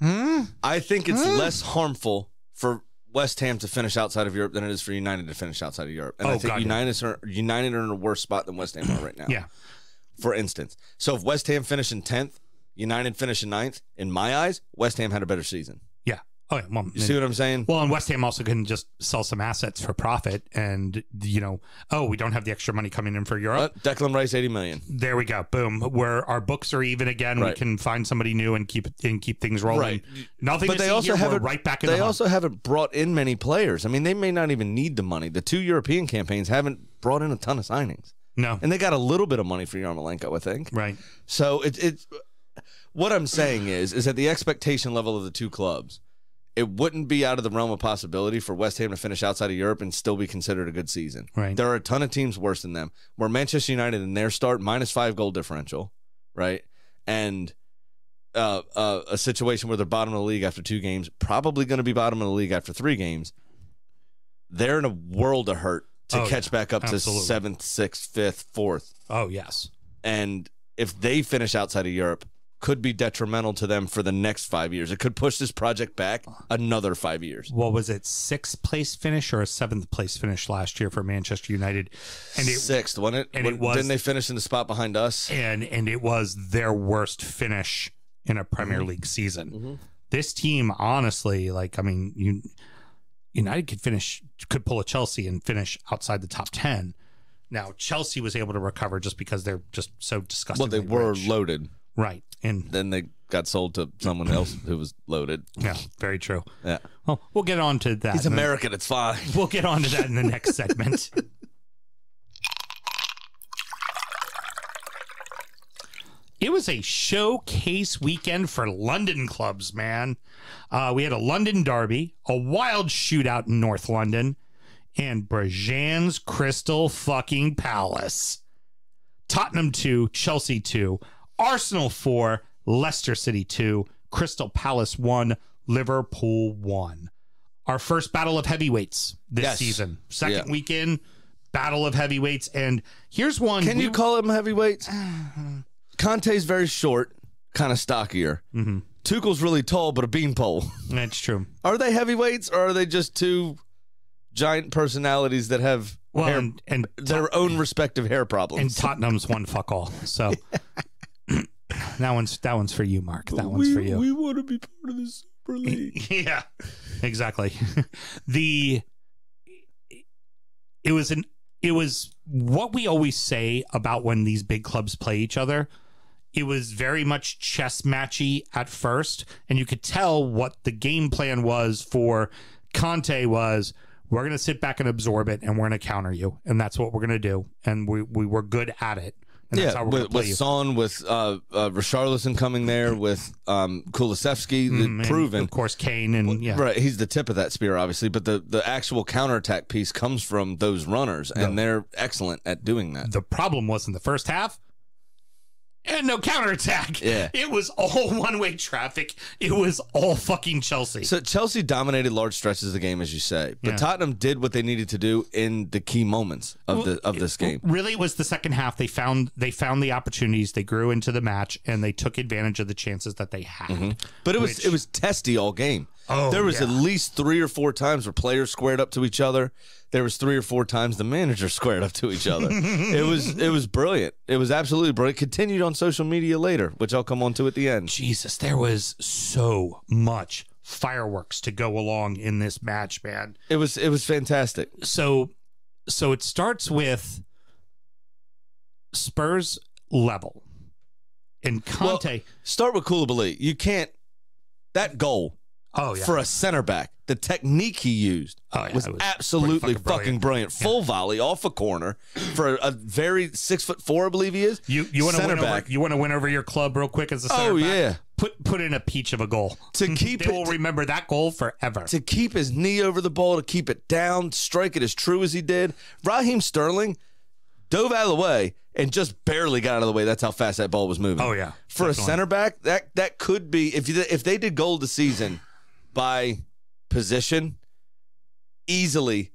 Hmm? I think it's hmm? less harmful for West Ham to finish outside of Europe than it is for United to finish outside of Europe. And oh, I think God, United, yeah. are, United are in a worse spot than West Ham are right now. Yeah. For instance. So if West Ham finished in tenth, United finished in ninth, in my eyes, West Ham had a better season. Yeah. Oh, yeah. Well, you see what I'm saying? Well, and West Ham also can just sell some assets for profit and, you know, oh, we don't have the extra money coming in for Europe. But Declan Rice, eighty million. There we go. Boom. Where our books are even again. Right. We can find somebody new and keep and keep things rolling. Right. Nothing but to they see also here. We're right back in They the also haven't brought in many players. I mean, they may not even need the money. The two European campaigns haven't brought in a ton of signings. No. And they got a little bit of money for Yarmolenko, I think. Right. So it, it's what I'm saying is, is that the expectation level of the two clubs, it wouldn't be out of the realm of possibility for West Ham to finish outside of Europe and still be considered a good season. Right. There are a ton of teams worse than them. Where Manchester United in their start, minus five goal differential, right? And uh, uh, a situation where they're bottom of the league after two games, probably going to be bottom of the league after three games. They're in a world of hurt to oh, catch yeah. back up Absolutely. to seventh, sixth, fifth, fourth. Oh, yes. And if they finish outside of Europe, could be detrimental to them for the next five years. It could push this project back another five years. What was it, sixth place finish or a seventh place finish last year for Manchester United? And it, sixth, wasn't it? And it was, didn't they finish in the spot behind us? And and it was their worst finish in a Premier mm-hmm. League season. Mm-hmm. This team, honestly, like I mean, you, United could finish, could pull a Chelsea and finish outside the top ten. Now Chelsea was able to recover just because they're just so disgusting. Well, they were rich. loaded. Right. And then they got sold to someone else who was loaded. Yeah, very true. Yeah. Well, we'll get on to that. He's American, the, it's fine. We'll get on to that in the next segment. It was a showcase weekend for London clubs, man. Uh, we had a London derby, a wild shootout in North London, and Britain's Crystal fucking Palace. Tottenham two, Chelsea two. Arsenal four, Leicester City two, Crystal Palace one, Liverpool one. Our first battle of heavyweights this yes. season. Second yeah. weekend, battle of heavyweights. And here's one. Can we... you call him heavyweights? Conte's very short, kind of stockier. Mm-hmm. Tuchel's really tall, but a beanpole. That's true. Are they heavyweights, or are they just two giant personalities that have well, hair, and, and their Tot- own respective hair problems? And Tottenham's one fuck all. So... yeah. That one's that one's for you, Mark. That we, one's for you. We want to be part of the Super League. Yeah, exactly. the it was an it was what we always say about when these big clubs play each other. It was very much chess matchy at first, and you could tell what the game plan was for Conte was. We're going to sit back and absorb it, and we're going to counter you, and that's what we're going to do, and we we were good at it. And yeah, with, with Son, with uh, uh, Richarlison coming there, with um, Kulusevski, mm, the proven. Of course, Kane. and yeah. Right, he's the tip of that spear, obviously, but the, the actual counterattack piece comes from those runners, and the, they're excellent at doing that. The problem was in the first half, and no counterattack. Yeah. It was all one-way traffic. It was all fucking Chelsea. So Chelsea dominated large stretches of the game, as you say. But yeah. Tottenham did what they needed to do in the key moments of well, the of this game. Really, it was the second half. They found they found the opportunities. They grew into the match, and they took advantage of the chances that they had. Mm-hmm. But it was which... it was testy all game. Oh, there was yeah. at least three or four times where players squared up to each other. There was three or four times the manager squared up to each other. It was it was brilliant. It was absolutely brilliant. Continued on social media later, which I'll come on to at the end. Jesus, there was so much fireworks to go along in this match, man. It was it was fantastic. So so it starts with Spurs level. And Conte well, start with Koulibaly. You can't that goal. Oh, yeah. For a center back the technique he used oh, yeah, was, was absolutely fucking, fucking brilliant. brilliant. Full yeah. volley off a corner for a, a very six foot four, I believe he is. You you want to win over, you want to win over your club real quick as a center oh, back. Oh yeah. Put put in a peach of a goal. To keep they it, will remember that goal forever. To keep his knee over the ball, to keep it down, strike it as true as he did. Raheem Sterling dove out of the way and just barely got out of the way. That's how fast that ball was moving. Oh yeah. For Definitely. a center back, that that could be if you, if they did goal this season by position, easily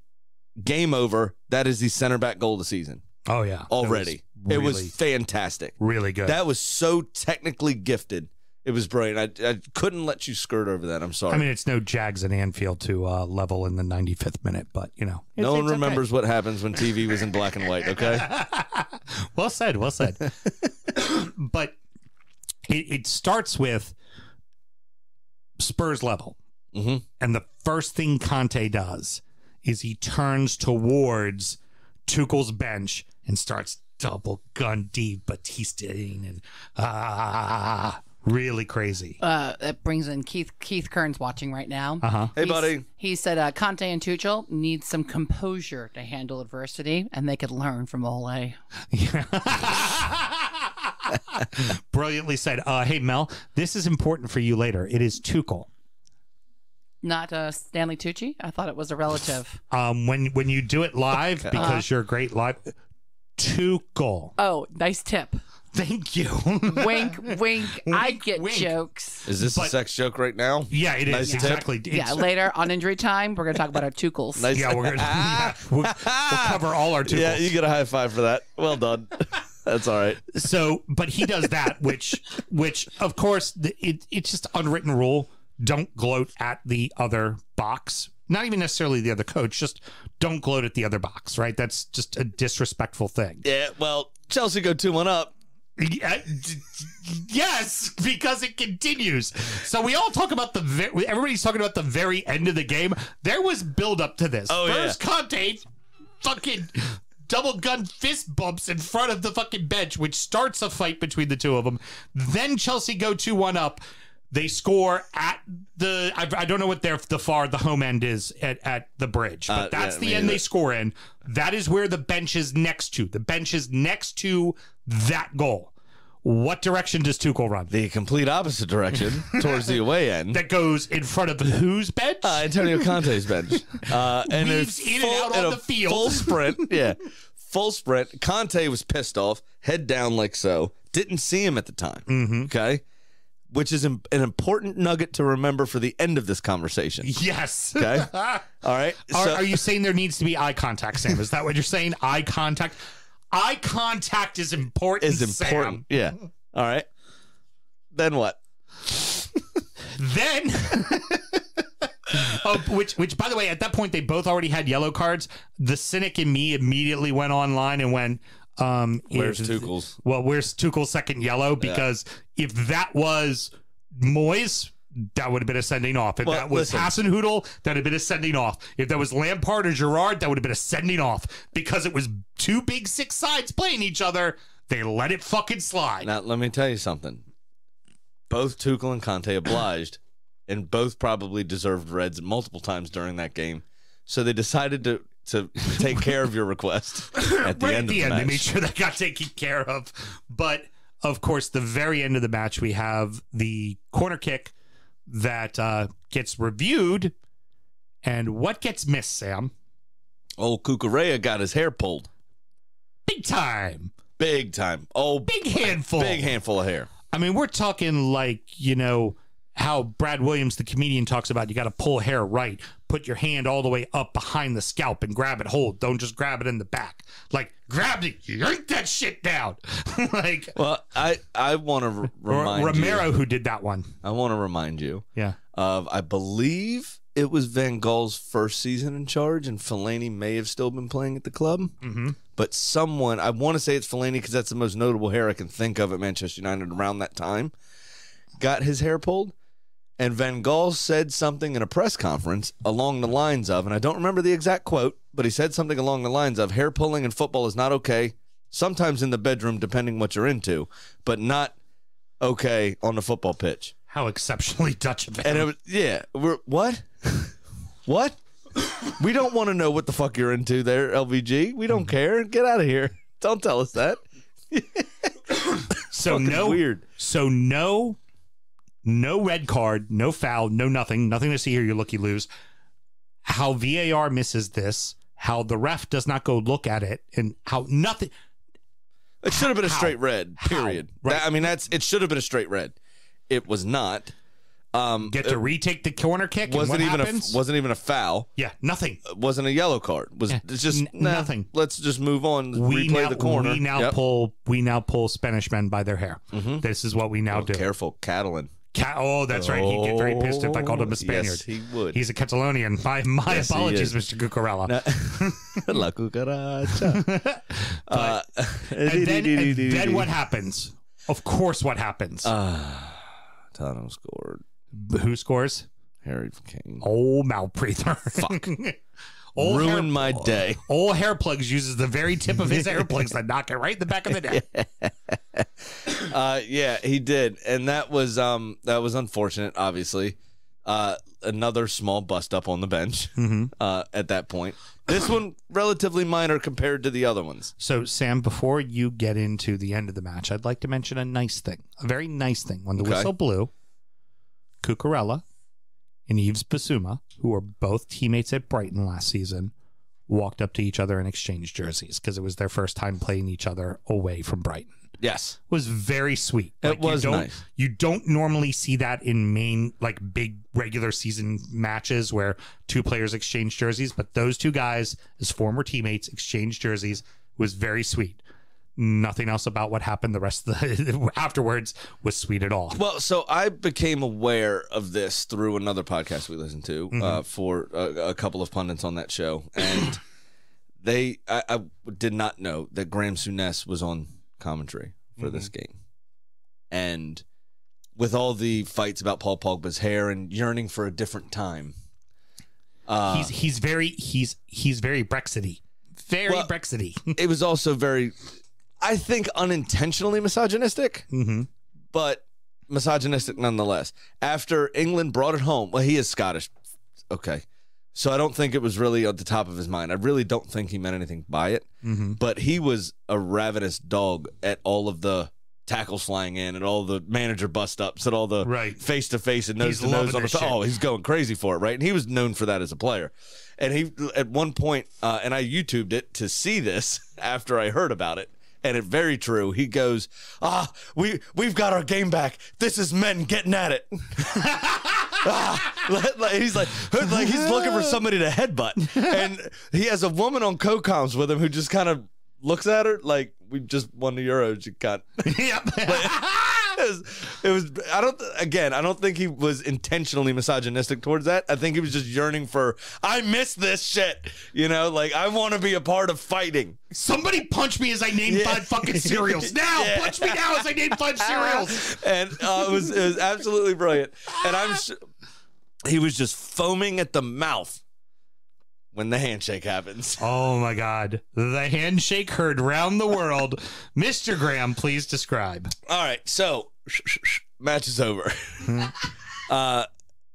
game over. That is the center back goal of the season. Oh yeah. Already. It was, really, it was fantastic. Really good. That was so technically gifted. It was brilliant. I, I couldn't let you skirt over that. I'm sorry. I mean, it's no Jags and Anfield to uh, level in the ninety-fifth minute, but, you know. No one remembers okay. what happens when T V was in black and white, okay? Well said, well said. But it, it starts with Spurs level. Mm-hmm. And the first thing Conte does is he turns towards Tuchel's bench and starts double gun D Batista. And, ah. Really crazy. Uh, that brings in Keith Keith Kern's watching right now. Uh-huh. Hey, He's, buddy. He said uh, Conte and Tuchel need some composure to handle adversity, and they could learn from Ole. Brilliantly said. Uh, hey, Mel, this is important for you later. It is Tuchel. Not uh, Stanley Tucci? I thought it was a relative. Um, when, when you do it live, okay. because uh-huh. you're great live, Tuchel. Oh, nice tip. Thank you. Wink, wink, wink. I get wink. jokes. Is this but, a sex joke right now? Yeah, it nice is. Tip. Exactly. It's yeah, later on Injury Time, we're going to talk about our Tuchels. Nice. Yeah, we're going to yeah, we'll, we'll cover all our Tuchels. Yeah, you get a high five for that. Well done. That's all right. So, but he does that, which, which of course, it, it's just unwritten rule. Don't gloat at the other box. Not even necessarily the other coach. Just don't gloat at the other box, right? That's just a disrespectful thing. Yeah, well, Chelsea go two one up. Yes, because it continues. So we all talk about the very, everybody's talking about the very end of the game. There was build up to this. Oh, First, yeah. Conte fucking double gun fist bumps in front of the fucking bench, which starts a fight between the two of them. Then Chelsea go two one up. They score at the, I, I don't know what their the far, the home end is at, at the bridge, but uh, that's yeah, the end either. They score in. That is where the bench is next to. The bench is next to that goal. What direction does Tuchel run? The complete opposite direction, towards the away end. That goes in front of whose bench? Uh, Antonio Conte's bench. Uh, and Weaves in full, and out on and the field. Full sprint, yeah. Full sprint. Conte was pissed off, head down like so. Didn't see him at the time, mm-hmm. okay? Which is an important nugget to remember for the end of this conversation. Yes. Okay. All right. Are, so, are you saying there needs to be eye contact, Sam? Is that what you're saying? Eye contact? Eye contact is important, Is important, Sam. Yeah. All right. Then what? Then... Oh, which, which, by the way, at that point, they both already had yellow cards. The cynic in me immediately went online and went... Um, where's is, Tuchel's? Well, where's Tuchel's second yellow? Because yeah. if that was Moyes, that would have been a sending off. If well, that was Hasenhüttl, that would have been a sending off. If that was Lampard or Gerrard, that would have been a sending off. Because it was two big six sides playing each other, they let it fucking slide. Now, let me tell you something. Both Tuchel and Conte obliged, and both probably deserved reds multiple times during that game. So they decided to... to take care of your request at the right end at the of the end, match. They made sure that got taken care of. But, of course, the very end of the match, we have the corner kick that uh, gets reviewed. And what gets missed, Sam? Old Cucurella got his hair pulled. Big time. Big time. Oh, big handful. Big handful of hair. I mean, we're talking like, you know... how Brad Williams, the comedian, talks about you got to pull hair right. Put your hand all the way up behind the scalp and grab it hold. Don't just grab it in the back. Like, grab it. Yank that shit down. Like, well, I, I want to re remind Romero you, who did that one. I want to remind you yeah. of, I believe it was Van Gaal's first season in charge, and Fellaini may have still been playing at the club. Mm-hmm. But someone, I want to say it's Fellaini because that's the most notable hair I can think of at Manchester United around that time, got his hair pulled. And Van Gaal said something in a press conference along the lines of, and I don't remember the exact quote, but he said something along the lines of, hair pulling in football is not okay, sometimes in the bedroom, depending what you're into, but not okay on the football pitch. How exceptionally Dutch of him. And it was, yeah, we're, what? What? We don't want to know what the fuck you're into there, L V G. We don't mm-hmm. care. Get out of here. Don't tell us that. So no weird. So no, no red card, no foul, no nothing, nothing to see here. You looky lose. How V A R misses this? How the ref does not go look at it, and how nothing. It should have been a straight red. Period. How, right. I mean, that's it. Should have been a straight red. It was not. Um, Get to retake the corner kick. Wasn't and what even a, wasn't even a foul. Yeah, nothing. Uh, wasn't a yellow card. Was yeah, it's just nah, nothing. Let's just move on. We replay now, the corner. We now yep. pull. We now pull Spanish men by their hair. Mm-hmm. This is what we now oh, do. Careful, Catalan. Ca oh, that's oh, right. He'd get very pissed if I called him a Spaniard. Yes, he would. He's a Catalonian. My my yes, apologies, Mister Cucurella. No. La cucaracha. uh, and, then, and then what happens? Of course, what happens? Uh, Tottenham scored. Who scores? Harry Kane. Oh, Malpreether. Fuck. Ruined my day. Old hair plugs uses the very tip of his hair plugs to knock it right in the back of the neck. uh, yeah, he did. And that was um that was unfortunate, obviously. Uh, another small bust up on the bench mm-hmm. uh, at that point. This one relatively minor compared to the other ones. So, Sam, before you get into the end of the match, I'd like to mention a nice thing, a very nice thing. When the okay. whistle blew, Cucurella and Yves Bissouma, who were both teammates at Brighton last season, walked up to each other and exchanged jerseys because it was their first time playing each other away from Brighton. Yes. It was very sweet. Like, it was you don't, nice. You don't normally see that in main, like, big regular season matches where two players exchange jerseys, but those two guys, as former teammates, exchanged jerseys. It was very sweet. Nothing else about what happened the rest of the afterwards was sweet at all. Well, so I became aware of this through another podcast we listened to mm-hmm. uh, for a, a couple of pundits on that show, and they I, I did not know that Graham Souness was on commentary for mm-hmm. this game, and with all the fights about Paul Pogba's hair and yearning for a different time, uh, he's he's very he's he's very Brexity, very well, Brexity. It was also very. I think unintentionally misogynistic, mm-hmm. but misogynistic nonetheless. After England brought it home, well, he is Scottish. Okay. So I don't think it was really at the top of his mind. I really don't think he meant anything by it, mm-hmm. but he was a ravenous dog at all of the tackles flying in and all the manager bust-ups and all the face-to-face and nose-to-nose. -nose -nose. Oh, he's going crazy for it, right? And he was known for that as a player. And he, at one point, uh, and I YouTubed it to see this after I heard about it, and it's very true. He goes, ah, we, we've got our game back. This is men getting at it. ah, like, he's like, like, he's looking for somebody to headbutt. And he has a woman on co-coms with him who just kind of looks at her like, we just won the Euros. You got Yep. It was, it was, I don't, again, I don't think he was intentionally misogynistic towards that. I think he was just yearning for, I miss this shit. You know, like, I want to be a part of fighting. Somebody punch me as I name yeah. five fucking cereals. Now, yeah. punch me now as I name five cereals. And uh, it, was, it was absolutely brilliant. And I'm sure he was just foaming at the mouth when the handshake happens. Oh, my God. The handshake heard round the world. Mister Graham, please describe. All right, so match is over. uh,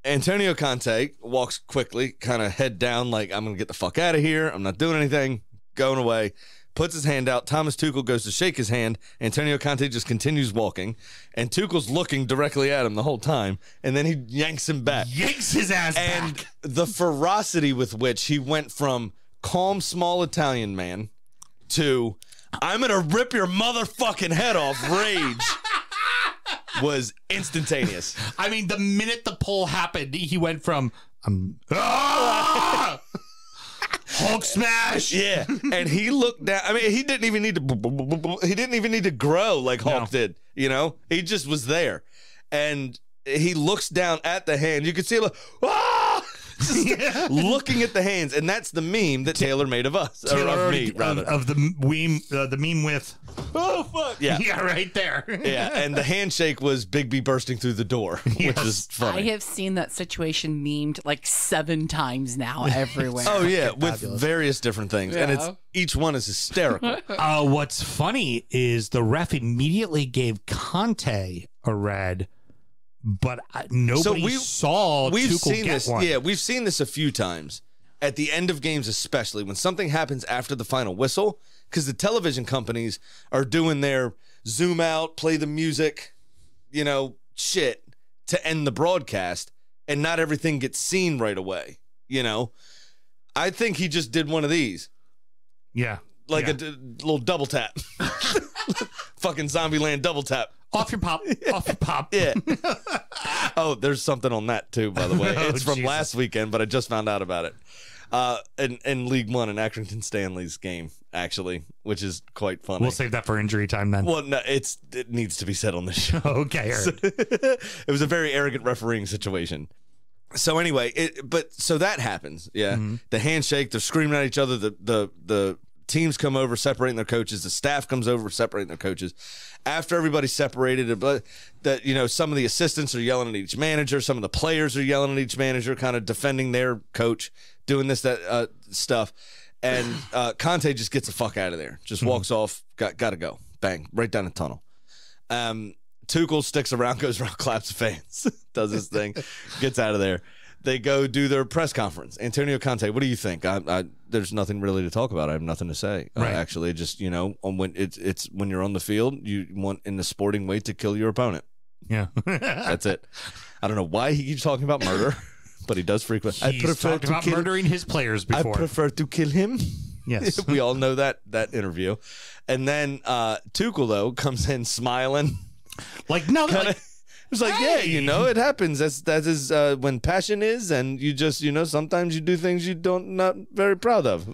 Antonio Conte walks quickly, kind of head down, like, I'm going to get the fuck out of here. I'm not doing anything. Going away. Puts his hand out. Thomas Tuchel goes to shake his hand. Antonio Conte just continues walking. And Tuchel's looking directly at him the whole time. And then he yanks him back. Yanks his ass and back. And the ferocity with which he went from calm, small Italian man to, I'm going to rip your motherfucking head off rage. Was instantaneous. I mean, the minute the pull happened, he went from, um, ah! Hulk smash. Yeah. And he looked down. I mean, he didn't even need to he didn't even need to grow like Hulk no. did, you know? He just was there. And he looks down at the hand. You could see him like, ah! yeah. looking at the hands, and that's the meme that Taylor made of us. Taylor or of me, rather. Of, of the meme uh, the meme with oh fuck. Yeah. Yeah, right there. yeah, and the handshake was Bigby bursting through the door, yes. which is funny. I have seen that situation memed like seven times now everywhere. oh yeah, with various different things. Yeah. And it's each one is hysterical. uh what's funny is the ref immediately gave Conte a red, but I, nobody so we, saw we've Tuchel seen get this, one. Yeah, we've seen this a few times. At the end of games especially, when something happens after the final whistle, because the television companies are doing their zoom out, play the music, you know, shit to end the broadcast, and not everything gets seen right away, you know? I think he just did one of these. Yeah. Like yeah. a, a little double tap. Fucking Zombieland double tap. Off your pop. Off your pop. Yeah. Oh, there's something on that too, by the way. Oh, it's from Jesus. last weekend, but I just found out about it. Uh, in, in League One, in Accrington Stanley's game, actually, which is quite funny. We'll save that for injury time then. Well, no, it's, it needs to be said on the show. Okay. So, it was a very arrogant refereeing situation. So anyway, it, but so that happens. Yeah. Mm-hmm. The handshake, they're screaming at each other. The, the, the teams come over, separating their coaches. The staff comes over, separating their coaches. After everybody's separated, that, you know, some of the assistants are yelling at each manager. Some of the players are yelling at each manager, kind of defending their coach, doing this, that uh, stuff. And uh, Conte just gets the fuck out of there. Just walks mm-hmm. off. Got, got to go. Bang. Right down the tunnel. Um, Tuchel sticks around, goes around, claps the fans, does his thing, gets out of there. They go do their press conference. Antonio Conte, what do you think? I, I, there's nothing really to talk about. I have nothing to say. Right. Uh, actually, just, you know, on when it's it's when you're on the field, you want in the sporting way to kill your opponent. Yeah, that's it. I don't know why he keeps talking about murder, but he does frequently. He's I prefer talked to about kill, murdering his players before. I prefer to kill him. Yes, we all know that that interview. And then uh, Tuchel though comes in smiling, like no. It's like, hey. Yeah, you know, it happens. That's that is uh, when passion is, and you just, you know, sometimes you do things you don't not very proud of.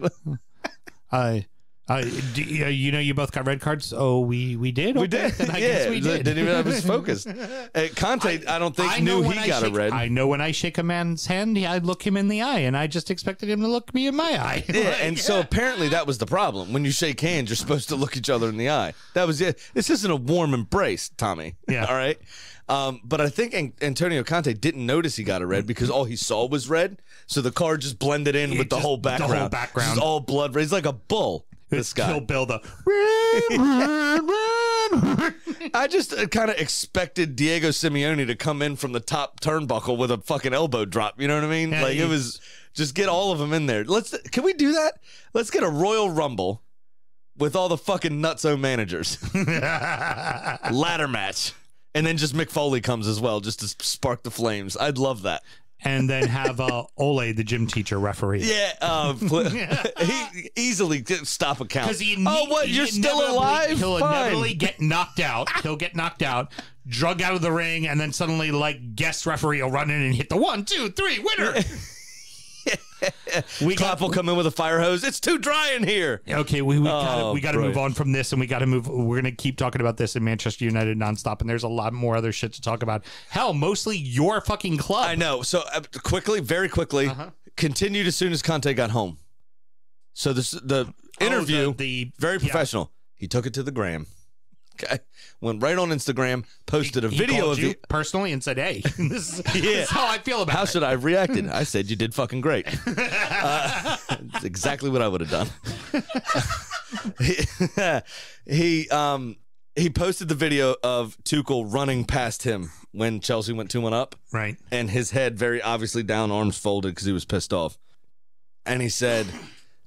I, I, do, you know, you both got red cards. Oh, we we did. Okay. We did. Then I yeah, guess we did. Didn't even have his focus. Uh, Conte, I, I don't think I knew he I got shake, a red. I know when I shake a man's hand, I look him in the eye, and I just expected him to look me in my eye. Yeah, like, and yeah. so apparently that was the problem. When you shake hands, you're supposed to look each other in the eye. That was it. This isn't a warm embrace, Tommy. Yeah. All right. Um, but I think An Antonio Conte didn't notice he got a red because all he saw was red. So the card just blended in it with the whole background. The whole background. It's all blood red. He's like a bull. This guy. He'll build a I just uh, kind of expected Diego Simeone to come in from the top turnbuckle with a fucking elbow drop. You know what I mean? Yeah, like it was just get all of them in there. Let's can we do that? Let's get a Royal Rumble with all the fucking nutso managers. Ladder match. And then just Mick Foley comes as well, just to spark the flames. I'd love that. And then have uh, Ole, the gym teacher, referee. Yeah, uh, he easily stop a count. Because oh, what? You're still alive? He'll Fine. inevitably get knocked out. He'll get knocked out, drug out of the ring, and then suddenly, like, guest referee will run in and hit the one, two, three, winner. We Clap got, will come in with a fire hose. It's too dry in here. Okay, we, we oh, gotta, we gotta move on from this, and we gotta move. We're gonna keep talking about this in Manchester United nonstop, and there's a lot more other shit to talk about. Hell, mostly your fucking club. I know. So uh, quickly, very quickly, uh-huh. continued as soon as Conte got home. So this, the oh, interview, the, the very professional. Yeah. He took it to the gram. Okay. Went right on Instagram, posted a he, he video of you it. personally and said, hey, this is, yeah. this is how I feel about how it. How should I have reacted? I said, you did fucking great. Uh, that's exactly what I would have done. he he, um, he posted the video of Tuchel running past him when Chelsea went two one up. Right. And his head very obviously down, arms folded because he was pissed off. And he said...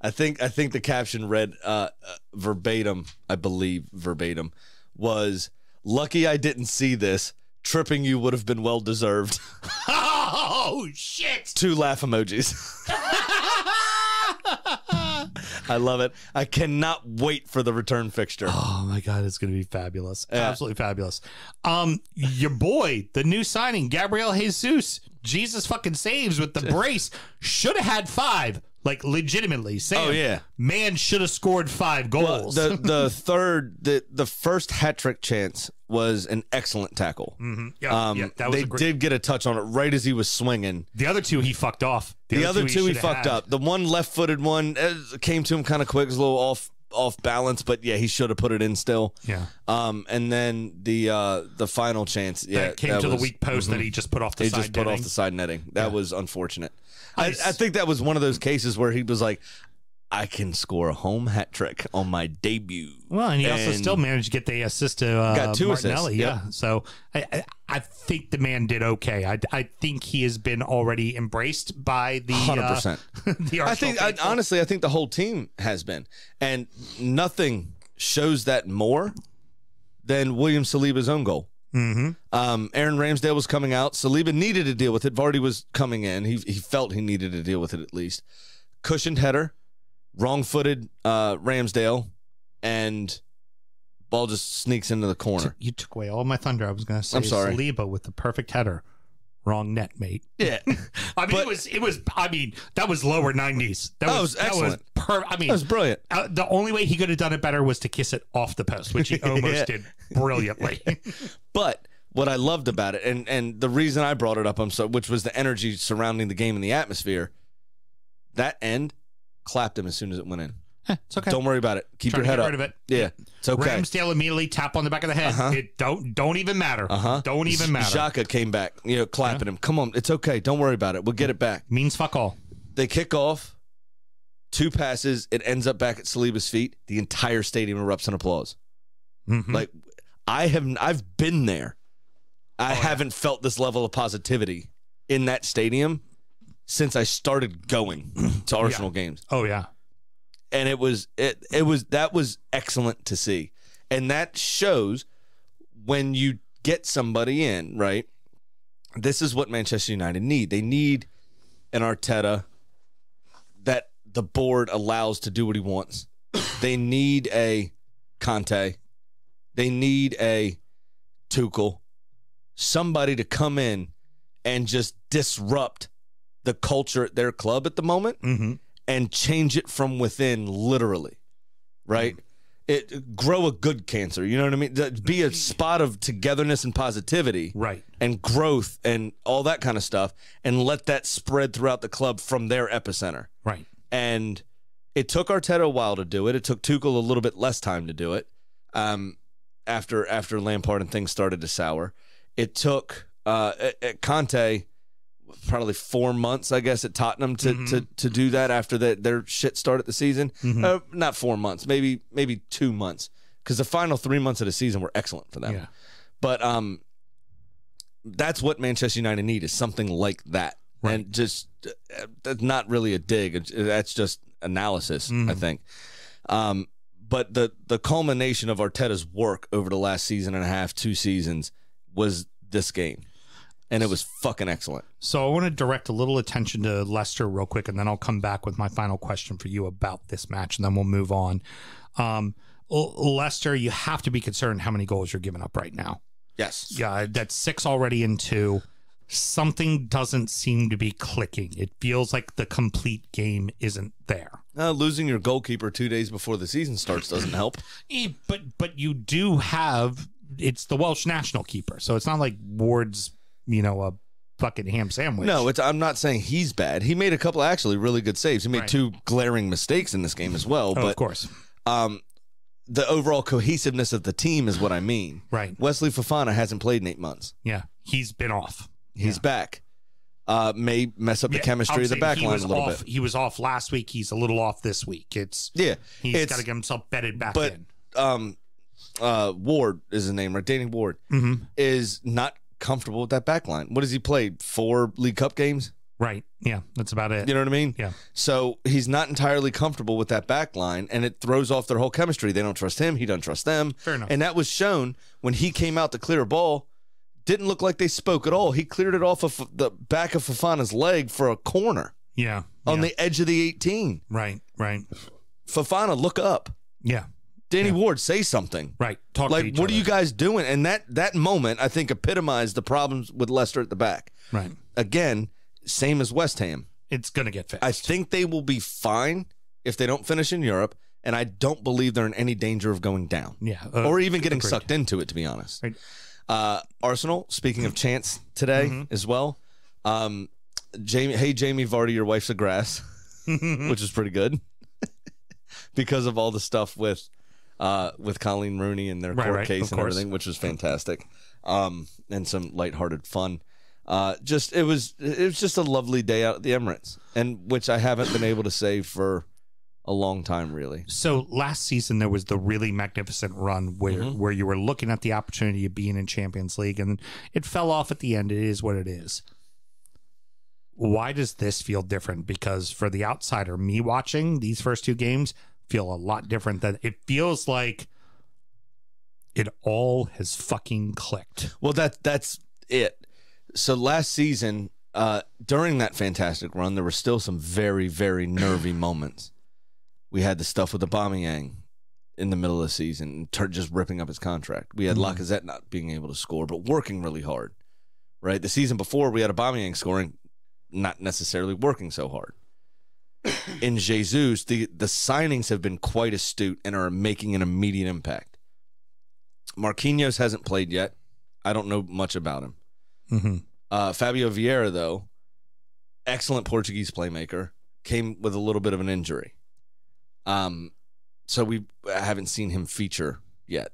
I think I think the caption read uh, uh, verbatim, I believe verbatim, was, lucky I didn't see this. Tripping you would have been well-deserved. Oh, shit. Two laugh emojis. I love it. I cannot wait for the return fixture. Oh, my God. It's going to be fabulous. Yeah. Absolutely fabulous. Um, your boy, the new signing, Gabriel Jesus, Jesus fucking saves with the brace. Should have had five. Like, legitimately, Sam, oh, yeah. man should have scored five goals. Well, the the third, the, the first hat-trick chance was an excellent tackle. Mm-hmm. yeah, um, yeah, that was they great... did get a touch on it right as he was swinging. The other two, he fucked off. The, the other, other two, two he, he fucked had. up. The one left-footed one uh, came to him kind of quick. It was a little off off balance, but, yeah, he should have put it in still. Yeah. Um, and then the uh, the final chance. Yeah, that came that to was, the weak post mm-hmm. that he just put off the he side netting. He just put netting. off the side netting. That yeah. was unfortunate. I, I think that was one of those cases where he was like, I can score a home hat trick on my debut. Well, and he and also still managed to get the assist to uh, got two Martinelli. Assists, yeah. yeah. So I, I I think the man did okay. I, I think he has been already embraced by the one hundred percent. Uh, the I think I, honestly, I think the whole team has been, and nothing shows that more than William Saliba's own goal. Mm-hmm. um, Aaron Ramsdale was coming out. Saliba needed to deal with it. Vardy was coming in. He he felt he needed to deal with it at least. Cushioned header. Wrong-footed uh, Ramsdale, and ball just sneaks into the corner. You took away all my thunder. I was going to say I'm sorry. Saliba with the perfect header. Wrong net, mate. Yeah. I mean, but, it was, it was, I mean, that was lower nineties. That was, was excellent. That was, I mean, that was brilliant. Uh, the only way he could have done it better was to kiss it off the post, which he almost yeah. did brilliantly. But what I loved about it, and, and the reason I brought it up, I'm so, which was the energy surrounding the game and the atmosphere, that end. Clapped him as soon as it went in. Huh, it's okay. Don't worry about it. Keep your head up. Rid of it. Yeah, it's okay. Ramsdale immediately tap on the back of the head. Uh-huh. It don't don't even matter. Uh-huh. Don't even matter. Xhaka came back, you know, clapping yeah. him. Come on, it's okay. Don't worry about it. We'll get it back. Means fuck all. They kick off, two passes. It ends up back at Saliba's feet. The entire stadium erupts in applause. Mm-hmm. Like I have, I've been there. I oh, haven't yeah. felt this level of positivity in that stadium since I started going to Arsenal yeah. games. Oh yeah. And it was it it was that was excellent to see. And that shows when you get somebody in, right? This is what Manchester United need. They need an Arteta that the board allows to do what he wants. They need a Conte. They need a Tuchel. Somebody to come in and just disrupt the culture at their club at the moment mm-hmm. and change it from within, literally, right? Mm. It grow a good cancer, you know what I mean? Be a spot of togetherness and positivity, right? And growth and all that kind of stuff, and let that spread throughout the club from their epicenter, right? And it took Arteta a while to do it. It took Tuchel a little bit less time to do it. Um, after after Lampard and things started to sour, it took uh, it, it, Conte. Probably four months, I guess, at Tottenham to mm-hmm. to, to do that after the, their shit started the season. Mm-hmm. Uh, not four months, maybe maybe two months, because the final three months of the season were excellent for them. Yeah. But um, that's what Manchester United need is something like that, right. and just uh, that's not really a dig. That's just analysis, mm-hmm. I think. Um, but the the culmination of Arteta's work over the last season and a half, two seasons, was this game. And it was fucking excellent. So I want to direct a little attention to Leicester real quick, and then I'll come back with my final question for you about this match, and then we'll move on. Um, Leicester, you have to be concerned how many goals you're giving up right now. Yes. Yeah, that's six already in two. Something doesn't seem to be clicking. It feels like the complete game isn't there. Uh, losing your goalkeeper two days before the season starts doesn't help. But, but you do have – it's the Welsh national keeper, so it's not like Ward's – you know, a fucking ham sandwich. No, it's, I'm not saying he's bad. He made a couple of actually really good saves. He made right. two glaring mistakes in this game as well. Oh, but, of course. Um, the overall cohesiveness of the team is what I mean. Right. Wesley Fofana hasn't played in eight months. Yeah. He's been off. He's yeah. back. Uh, may mess up the yeah, chemistry of the back line a little off, bit. He was off last week. He's a little off this week. It's yeah. He's got to get himself bedded back but, in. Um, uh, Ward is his name, right? Danny Ward mm-hmm. is not comfortable with that back line. What has he played? Four League Cup games? Right. Yeah, that's about it. You know what I mean? Yeah. So he's not entirely comfortable with that back line, and it throws off their whole chemistry. They don't trust him. He doesn't trust them. Fair enough. And that was shown when he came out to clear a ball. Didn't look like they spoke at all. He cleared it off of the back of Fofana's leg for a corner. Yeah. On yeah. the edge of the eighteen. Right, right. Fofana, look up. Yeah. Danny yeah. Ward, say something. Right. Talk like, to each what other. Are you guys doing? And that that moment, I think, epitomized the problems with Leicester at the back. Right. Again, same as West Ham. It's going to get fixed. I think they will be fine if they don't finish in Europe, and I don't believe they're in any danger of going down. Yeah. Uh, or even getting agreed. sucked into it, to be honest. Right. Uh, Arsenal, speaking of chance today mm-hmm. as well, um, Jamie, hey, Jamie Vardy, your wife's a grass, which is pretty good because of all the stuff with – Uh, with Colleen Rooney and their right, court right, case and course. everything, which was fantastic, um, and some lighthearted fun. Uh, just it was it was just a lovely day out at the Emirates, and which I haven't been able to say for a long time, really. So last season there was the really magnificent run where mm-hmm. where you were looking at the opportunity of being in Champions League, and it fell off at the end. It is what it is. Why does this feel different? Because for the outsider, me watching these first two games feel a lot different. Than it feels like it all has fucking clicked. Well, that that's it. So last season, uh, during that fantastic run, there were still some very, very nervy moments. We had the stuff with Aubameyang in the middle of the season, just ripping up his contract. We had mm-hmm. Lacazette not being able to score, but working really hard, right? The season before, we had Aubameyang scoring, not necessarily working so hard. In Jesus, the, the signings have been quite astute and are making an immediate impact. Marquinhos hasn't played yet. I don't know much about him. Mm-hmm. uh, Fabio Vieira, though, excellent Portuguese playmaker, came with a little bit of an injury. Um, so we haven't seen him feature yet.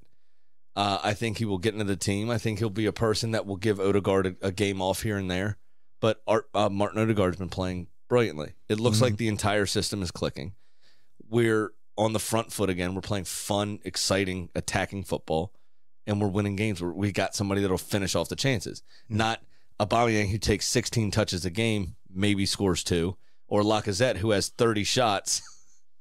Uh, I think he will get into the team. I think he'll be a person that will give Odegaard a, a game off here and there. But Art, uh, Martin Odegaard's been playing brilliantly. It looks mm-hmm. like the entire system is clicking. We're on the front foot again. We're playing fun, exciting, attacking football, and we're winning games. Where we got somebody that'll finish off the chances, mm-hmm. not Aubameyang who takes sixteen touches a game, maybe scores two, or Lacazette who has thirty shots.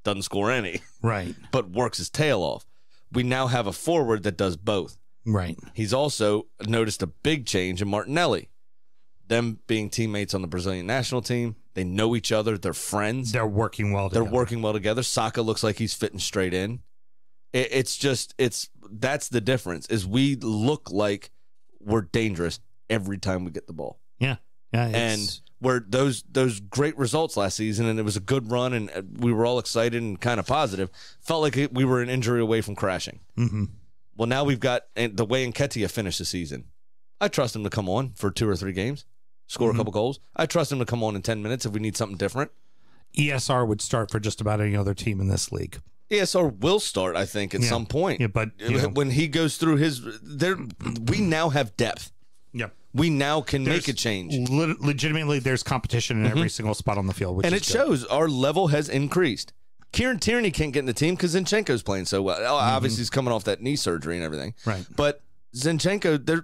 Doesn't score any, right? But works his tail off. We now have a forward that does both, right? He's also noticed a big change in Martinelli. Them being teammates on the Brazilian national team, they know each other. They're friends. They're working well together. They're working well together. Saka looks like he's fitting straight in. It, it's just, it's that's the difference. Is we look like we're dangerous every time we get the ball. Yeah, yeah, and. Where those those great results last season, and it was a good run, and we were all excited and kind of positive. Felt like it, we were an injury away from crashing. Mm-hmm. Well, now we've got and the way Nketiah finished the season. I trust him to come on for two or three games, score mm-hmm. a couple goals. I trust him to come on in ten minutes if we need something different. E S R would start for just about any other team in this league. E S R will start, I think, at yeah. some point. Yeah, but when know. he goes through his, there, we now have depth. Yep. We now can there's make a change. Le legitimately, there's competition in mm-hmm. every single spot on the field. Which and it good. shows our level has increased. Kieran Tierney can't get in the team because Zinchenko's playing so well. Mm-hmm. Obviously, he's coming off that knee surgery and everything. Right. But Zinchenko, there.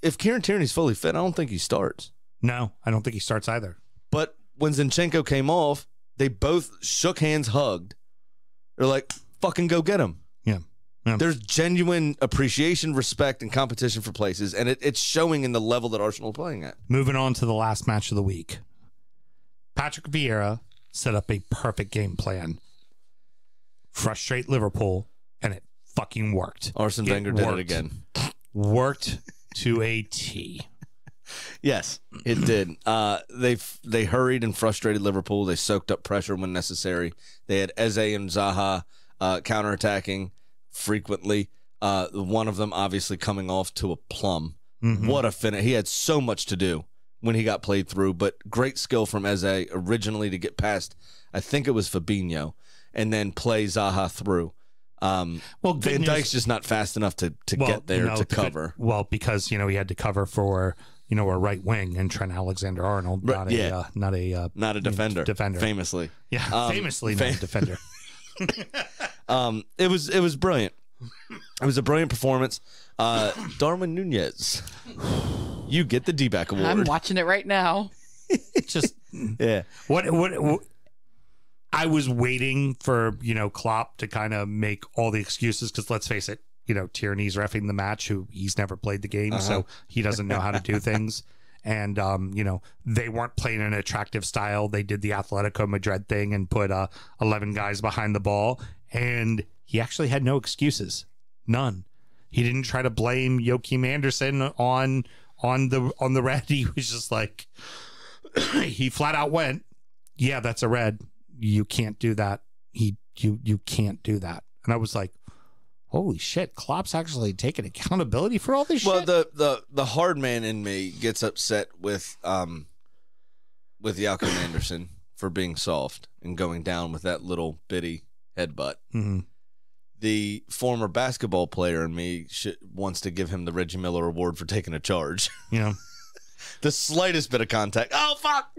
if Kieran Tierney's fully fit, I don't think he starts. No, I don't think he starts either. But when Zinchenko came off, they both shook hands, hugged. They're like, fucking go get him. Yeah. Yeah. There's genuine appreciation, respect, and competition for places, and it, it's showing in the level that Arsenal are playing at. Moving on to the last match of the week. Patrick Vieira set up a perfect game plan. Frustrate Liverpool, and it fucking worked. Arsene it Wenger did worked. it again. Worked to a T. Yes, it did. Uh, they they hurried and frustrated Liverpool. They soaked up pressure when necessary. They had Eze and Zaha uh, counterattacking. Frequently, uh, one of them obviously coming off to a plum. Mm-hmm. What a finish! He had so much to do when he got played through, but great skill from Eze originally to get past. I think it was Fabinho, and then play Zaha through. Um, well, Van Dijk's just not fast enough to to well, get there you know, to cover. Good, well, because you know he had to cover for you know a right wing and Trent Alexander-Arnold, not right, a yeah. uh, not a uh, not a defender, defender famously, yeah, um, famously fam not a defender. Um, it was it was brilliant. It was a brilliant performance. Uh, Darwin Nunez, you get the D-back award. I'm watching it right now. Just yeah. What, what what? I was waiting for you know Klopp to kind of make all the excuses because let's face it, you know Tierney's reffing the match. Who he's never played the game, uh-huh. so he doesn't know how to do things. And, um, you know, they weren't playing an attractive style. They did the Atletico Madrid thing and put uh, eleven guys behind the ball. And he actually had no excuses. None. He didn't try to blame Joachim Andersen on on the on the red. He was just like, he flat out went, yeah, that's a red. You can't do that. He you you can't do that. And I was like, holy shit, Klopp's actually taking accountability for all this well, shit? Well, the, the, the hard man in me gets upset with um, with Joachim Andersen for being soft and going down with that little bitty headbutt. Mm-hmm. The former basketball player in me should, wants to give him the Reggie Miller Award for taking a charge. Yeah. The slightest bit of contact. Oh, fuck!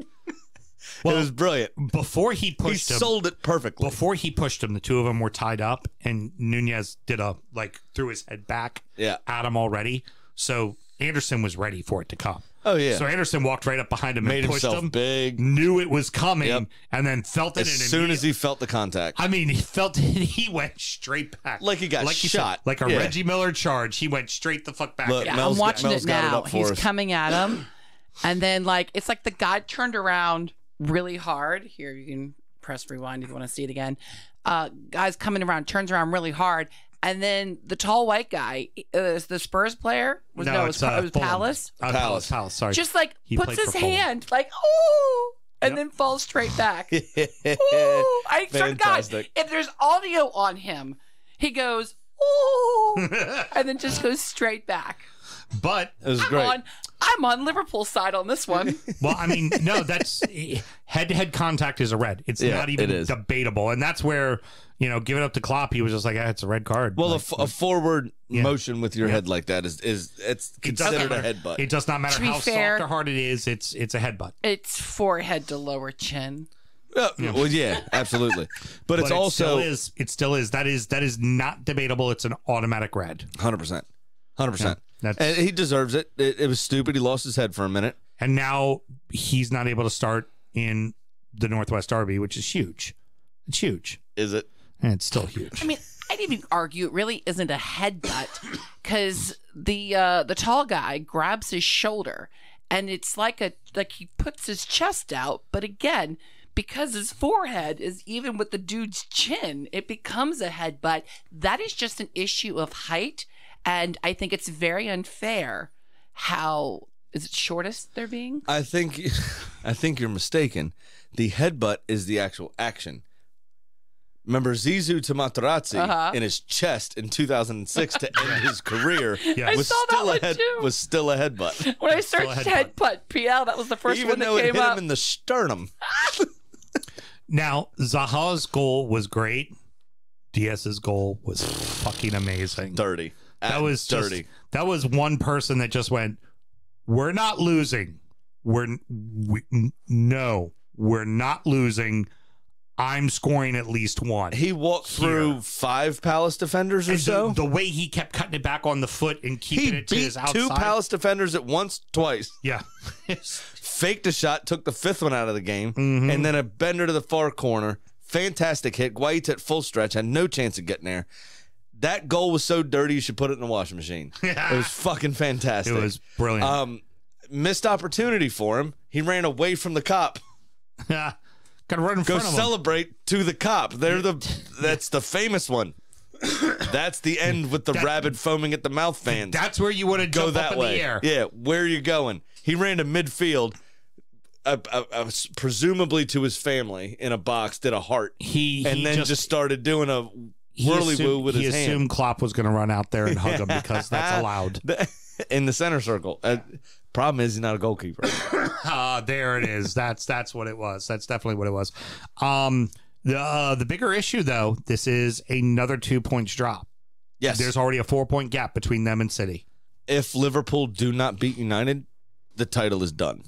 Well, it was brilliant. Before he pushed he him, sold it perfectly. Before he pushed him, the two of them were tied up, and Nunez did a like threw his head back yeah. at him already. So Anderson was ready for it to come. Oh yeah. So Anderson walked right up behind him, made and pushed himself him, big, knew it was coming, yep. and then felt it. As in soon as he felt the contact, I mean, he felt it. He went straight back, like he got like shot, said, like a yeah. Reggie Miller charge. He went straight the fuck back. Look, yeah, I'm watching got, it Mel's now. It He's us. coming at him, and then like it's like the guy turned around really hard. Here, you can press rewind if you want to see it again. Uh, guy's coming around, turns around really hard. And then the tall white guy, uh, the Spurs player, was no, no it was, uh, it was Palace. Uh, Palace, Palace, sorry. Just like he puts his hand, Fulham. like oh, and yep. then falls straight back. Ooh, I swear to God, if there's audio on him, he goes ooh, and then just goes straight back. But it was I'm great. On, I'm on Liverpool's side on this one. Well, I mean, no, that's head-to-head contact is a red. It's yeah, not even it debatable, and that's where. You know, give it up to Klopp. He was just like, ah, it's a red card. Well, like, a, f a forward yeah. motion with your yeah. head like that is is it's considered it a headbutt. It does not matter how fair, soft or hard it is. It's it's a headbutt. It's forehead to lower chin. Uh, yeah. Well, yeah, absolutely. But, but it's it also still is it still is that is that is not debatable. It's an automatic red. one hundred percent, one hundred percent. And he deserves it. it. It was stupid. He lost his head for a minute, and now he's not able to start in the Northwest Derby, which is huge. It's huge. Is it? And it's still huge. I mean, I'd even argue it really isn't a headbutt because the uh, the tall guy grabs his shoulder, and it's like a like he puts his chest out. But again, because his forehead is even with the dude's chin, it becomes a headbutt. That is just an issue of height, and I think it's very unfair. How is it shortest they're being? I think, I think you're mistaken. The headbutt is the actual action. Remember Zizou to Materazzi uh-huh. in his chest in two thousand six to end his career yeah. was, still a head, was still a headbutt. When I searched headbutt. headbutt P L, that was the first Even one that came up. Even though it hit him in the sternum. Now, Zaha's goal was great. Diaz's goal was fucking amazing. Dirty. That and was dirty. Just, that was one person that just went, we're not losing. We're, we, no, we're not losing. I'm scoring at least one. He walked through here. five Palace defenders or and so. The, the way he kept cutting it back on the foot and keeping he it to his outside. Two Palace defenders at once, twice. Yeah. Faked a shot, took the fifth one out of the game, mm-hmm. and then a bender to the far corner. Fantastic hit. Guaita at full stretch. Had no chance of getting there. That goal was so dirty you should put it in the washing machine. It was fucking fantastic. It was brilliant. Um, missed opportunity for him. He ran away from the cop. Yeah. Run in Go front of celebrate him. to the cop. They're the that's the famous one. That's the end with the that, rabid foaming at the mouth fans. That's where you want to go that up way. In the air. Yeah, where are you going? He ran to midfield, uh, uh, uh, presumably to his family in a box. Did a heart. He, he and then just, just started doing a whirly assumed, woo with his hand. He assumed Klopp was going to run out there and hug him because that's allowed in the center circle. Uh, Problem is he's not a goalkeeper. Ah, uh, there it is. That's that's what it was. That's definitely what it was. Um, the uh, the bigger issue though, this is another two points drop. Yes, there's already a four point gap between them and City. If Liverpool do not beat United, the title is done.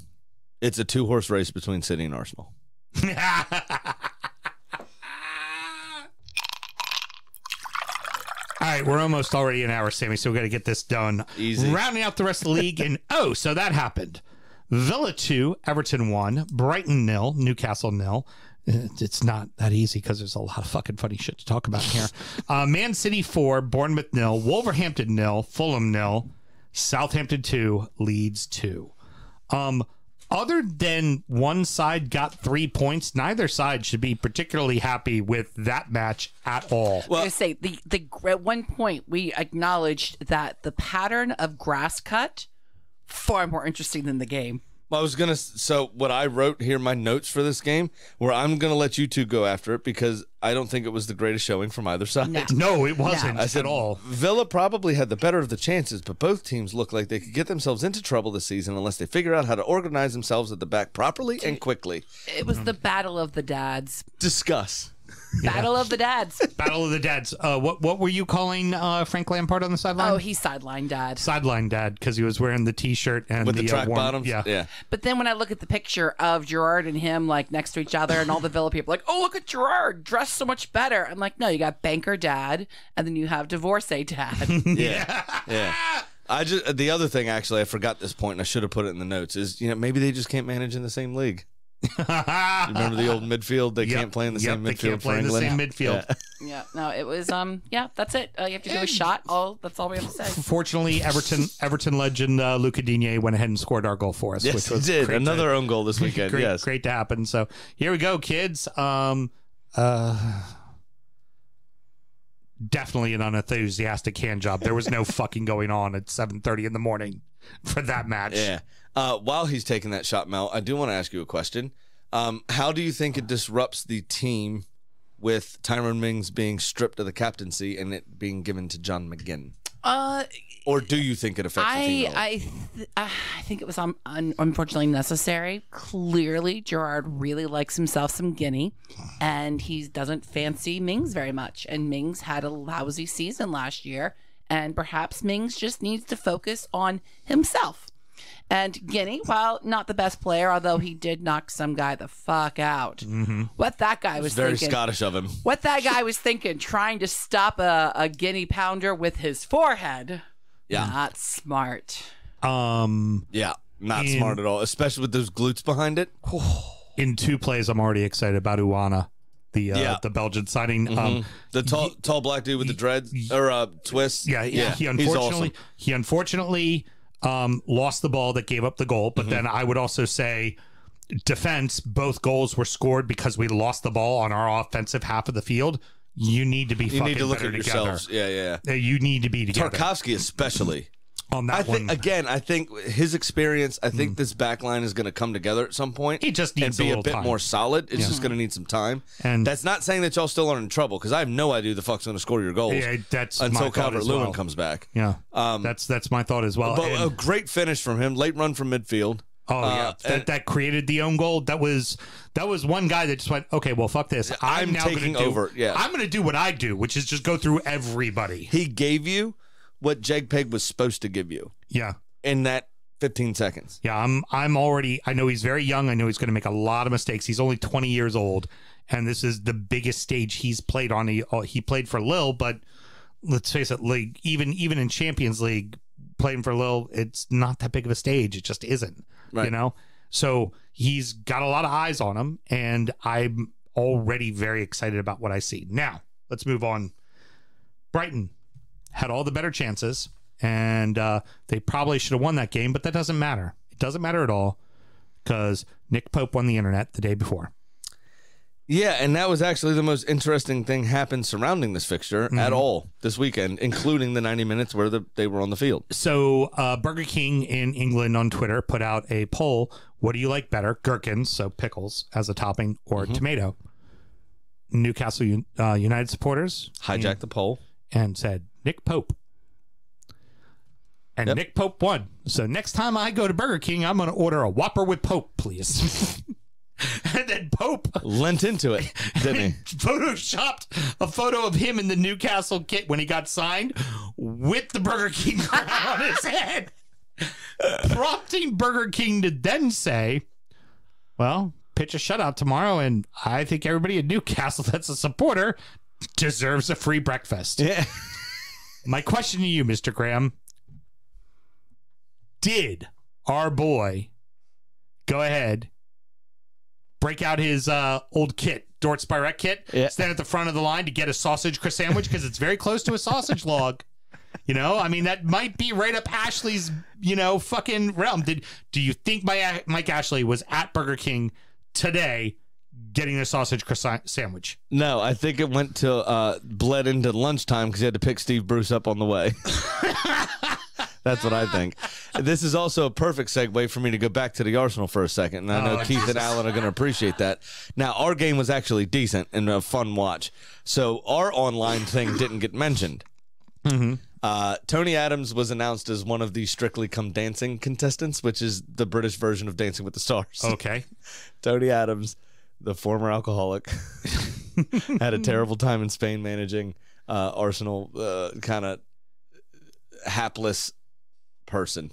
It's a two horse race between City and Arsenal. All right, we're almost already an hour, Sammy, so we got to get this done. Easy. Rounding out the rest of the league, and oh, so that happened. Villa two, Everton one, Brighton nil, Newcastle nil. It's not that easy because there's a lot of fucking funny shit to talk about here. uh, Man City four, Bournemouth nil, Wolverhampton nil, Fulham nil, Southampton two, Leeds two. Um, other than one side got three points, neither side should be particularly happy with that match at all. Well, I was going to say, the, the, at one point, we acknowledged that the pattern of grass cut, far more interesting than the game. I was going to, so what I wrote here, my notes for this game, where I'm going to let you two go after it because I don't think it was the greatest showing from either side. No, no it wasn't no. I said, at all. Villa probably had the better of the chances, but both teams look like they could get themselves into trouble this season unless they figure out how to organize themselves at the back properly and quickly. It was the battle of the dads. Discuss. Battle yeah. of the dads. Battle of the dads. Uh, what what were you calling uh, Frank Lampard on the sideline? Oh, he's sideline dad. Sideline dad, because he was wearing the T-shirt and with the, the track uh, warm, bottoms. Yeah. yeah. But then when I look at the picture of Gerrard and him like next to each other, and all the Villa people are like, oh, look at Gerrard dressed so much better. I'm like, no, you got banker dad, and then you have divorcee dad. yeah. yeah. I just the other thing actually I forgot this point, and I should have put it in the notes is you know maybe they just can't manage in the same league. Remember the old midfield? They yep. can't play in the yep, same midfield. They can't play in the same midfield. Yeah. yeah, no, it was um, yeah, that's it. Uh, you have to do a shot. All that's all we have to say. Fortunately, Everton, Everton legend uh, Luca Digne went ahead and scored our goal for us. Yes, which was he did another to, own goal this weekend. great, yes, great to happen. So here we go, kids. Um, uh. Definitely an unenthusiastic hand job. There was no fucking going on at seven thirty in the morning for that match. Yeah. Uh, while he's taking that shot, Mel, I do want to ask you a question. Um, how do you think it disrupts the team with Tyrone Mings being stripped of the captaincy and it being given to John McGinn? Uh, or do you think it affects I, the team? I, th I think it was un un unfortunately necessary. Clearly, Gerrard really likes himself some Guinea, and he doesn't fancy Mings very much. And Mings had a lousy season last year, and perhaps Mings just needs to focus on himself. And Guinea, while not the best player, although he did knock some guy the fuck out. Mm-hmm. What that guy was very thinking. Very Scottish of him. What that guy was thinking, trying to stop a, a Guinea pounder with his forehead. Yeah. Not smart. Um, yeah, not in, smart at all, especially with those glutes behind it. In two plays, I'm already excited about Uwana. The, uh, yeah. the Belgian signing. Mm-hmm. um, the tall, he, tall black dude with he, the dreads he, or uh, twists. Yeah, yeah. He unfortunately, awesome. He unfortunately... Um, lost the ball that gave up the goal. But mm-hmm. then I would also say defense, both goals were scored because we lost the ball on our offensive half of the field. You need to be you fucking need to look at yourselves. Together. Yeah, yeah. You need to be together. Tarkowski especially. On that I one. Think, again, I think his experience, I think mm. this back line is going to come together at some point. He just needs and be a, a bit time. more solid. It's yeah. just going to need some time. And that's not saying that y'all still aren't in trouble, because I have no idea who the fuck's going to score your goals yeah, that's until Calvert-Lewin well. comes back. Yeah, um, that's that's my thought as well. But and, a great finish from him, late run from midfield. Oh uh, yeah, that and, that created the own goal. That was that was one guy that just went, okay, well, fuck this. I'm, I'm now taking gonna do, over. Yeah, I'm going to do what I do, which is just go through everybody. He gave you what Jeg Peg was supposed to give you. Yeah. In that fifteen seconds. Yeah, I'm I'm already I know he's very young. I know he's going to make a lot of mistakes. He's only twenty years old, and this is the biggest stage he's played on. He he played for Lille, but let's face it, like even even in Champions League playing for Lille, it's not that big of a stage. It just isn't. Right. You know. So, he's got a lot of eyes on him, and I'm already very excited about what I see. Now, let's move on. Brighton had all the better chances, and uh, they probably should have won that game, but that doesn't matter. It doesn't matter at all, because Nick Pope won the internet the day before. Yeah, and that was actually the most interesting thing happened surrounding this fixture mm-hmm. at all this weekend, including the ninety minutes where the, they were on the field. So uh, Burger King in England on Twitter put out a poll, what do you like better, gherkins, so pickles as a topping, or mm-hmm. tomato? Newcastle uh, United supporters hijacked and, the poll and said, Nick Pope. And yep. Nick Pope won. So next time I go to Burger King, I'm going to order a Whopper with Pope, please. And then Pope lent into it, didn't he? Photoshopped a photo of him in the Newcastle kit when he got signed with the Burger King on his head, prompting Burger King to then say, well, pitch a shutout tomorrow, and I think everybody in Newcastle that's a supporter deserves a free breakfast. Yeah. My question to you, Mister Graham, did our boy go ahead, break out his uh, old kit, Dort's Spirette kit, yeah. stand at the front of the line to get a sausage crisp sandwich because it's very close to a sausage log? You know, I mean, that might be right up Ashley's, you know, fucking realm. Did do you think my, Mike Ashley was at Burger King today getting a sausage croissant sandwich? No, I think it went to uh, bled into lunchtime because he had to pick Steve Bruce up on the way. That's what I think. This is also a perfect segue for me to go back to the Arsenal for a second, and I know oh, Keith and Alan are going to appreciate that. Now, our game was actually decent and a fun watch, so our online thing didn't get mentioned. Mm-hmm. Uh, Tony Adams was announced as one of the Strictly Come Dancing contestants, which is the British version of Dancing with the Stars. Okay. Tony Adams, the former alcoholic, had a terrible time in Spain managing uh, Arsenal, uh, kind of hapless person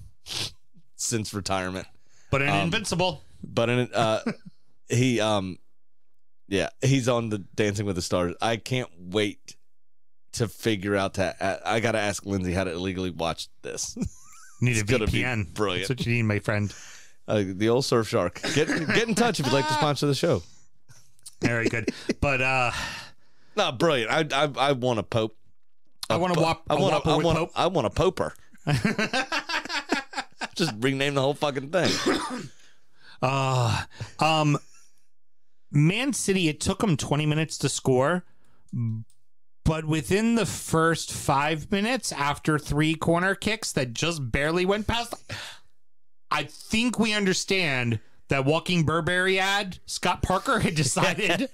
since retirement. But an um, invincible. But an, uh, he, um, yeah, he's on the Dancing with the Stars. I can't wait to figure out that. I got to ask Lindsay how to illegally watch this. Need a V P N. Brilliant. That's what you need, my friend. Uh, the old Surf Shark. Get get in touch if you'd like to sponsor the show. Very good, but uh, not brilliant. I I, I want a pope. A I want to whop. I want I want pope. I want a poper. Just rename the whole fucking thing. Uh, um, Man City. It took them twenty minutes to score, but within the first five minutes, after three corner kicks that just barely went past, I think we understand that Walking Burberry ad, Scott Parker had decided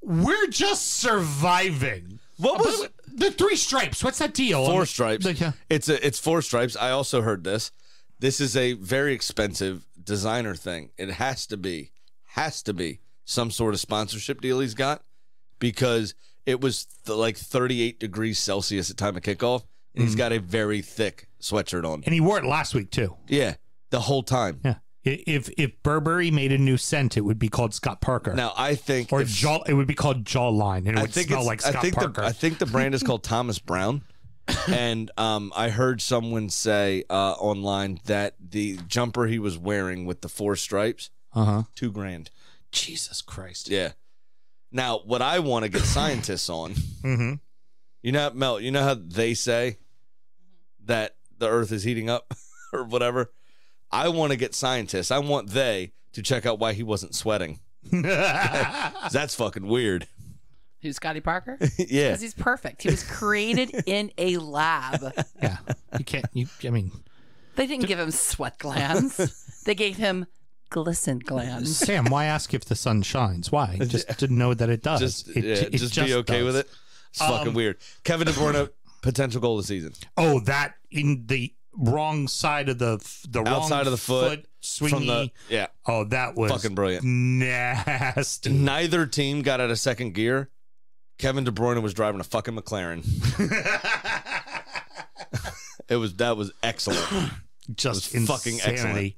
we're just surviving. What was the three stripes? What's that deal? Four stripes. Like, yeah. It's a, it's four stripes. I also heard this. This is a very expensive designer thing. It has to be, has to be some sort of sponsorship deal he's got, because it was th like thirty-eight degrees Celsius at time of kickoff, and mm. he's got a very thick sweatshirt on. And he wore it last week, too. Yeah, the whole time. Yeah. If if Burberry made a new scent, it would be called Scott Parker. Now, I think... Or if, jaw, it would be called Jawline, and it I would think smell like Scott I think Parker. The, I think the brand is called Thomas Brown, and um, I heard someone say uh, online that the jumper he was wearing with the four stripes, uh-huh. two grand. Jesus Christ. Yeah. Now, what I want to get scientists on, mm-hmm. you know, Mel, you know how they say that the earth is heating up or whatever? I want to get scientists. I want they to check out why he wasn't sweating. That's fucking weird. Who's Scotty Parker? Yeah. Because he's perfect. He was created in a lab. Yeah. You can't, you, I mean. They didn't give him sweat glands. They gave him glisten glands. Sam, why ask if the sun shines? Why? Just yeah. didn't know that it does. Just, it, yeah, it just, just be okay does. with it. It's um, fucking weird. Kevin De Bruyne, potential goal of the season. Oh, that in the wrong side of the the outside wrong of the foot, foot swingy. From the, yeah. Oh, that was fucking brilliant. Nasty. Neither team got out of second gear. Kevin De Bruyne was driving a fucking McLaren. It was that was excellent. Just was fucking excellent.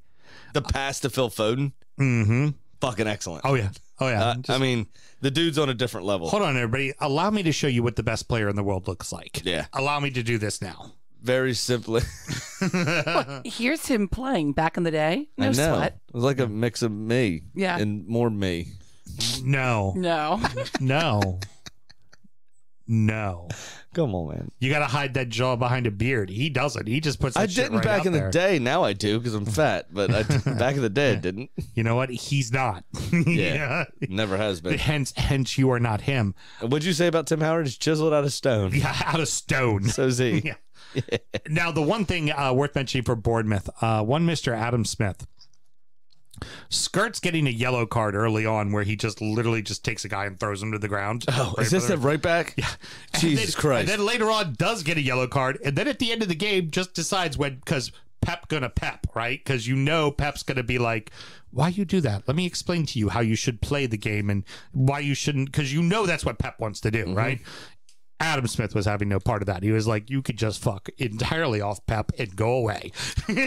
The pass to Phil Foden. Mm-hmm. Fucking excellent. Oh yeah. Oh yeah. Uh, Just, I mean, the dude's on a different level. Hold on, everybody. Allow me to show you what the best player in the world looks like. Yeah. Allow me to do this now. Very simply. Well, here's him playing back in the day. No I know. Sweat. It was like a mix of me yeah. and more me. No. No. No. No. Come on, man. You got to hide that jaw behind a beard. He doesn't. He just puts that I shit didn't right back in there. The day. Now I do because I'm fat, but I didn't, back in the day I didn't. You know what? He's not. Yeah. Yeah. Never has been. Hence, hence you are not him. What'd you say about Tim Howard? He's chiseled out of stone. Yeah, out of stone. So is he. Yeah. Now, the one thing uh, worth mentioning for Bournemouth, uh, one Mister Adam Smith. Skirt's getting a yellow card early on where he just literally just takes a guy and throws him to the ground. Oh, right is this the right back? Yeah. Jesus then, Christ. And then later on does get a yellow card. And then at the end of the game just decides when, because Pep gonna Pep, right? Because you know Pep's gonna be like, why you do that? Let me explain to you how you should play the game and why you shouldn't, because you know that's what Pep wants to do, mm-hmm. right? Adam Smith was having no part of that. He was like, you could just fuck entirely off Pep and go away.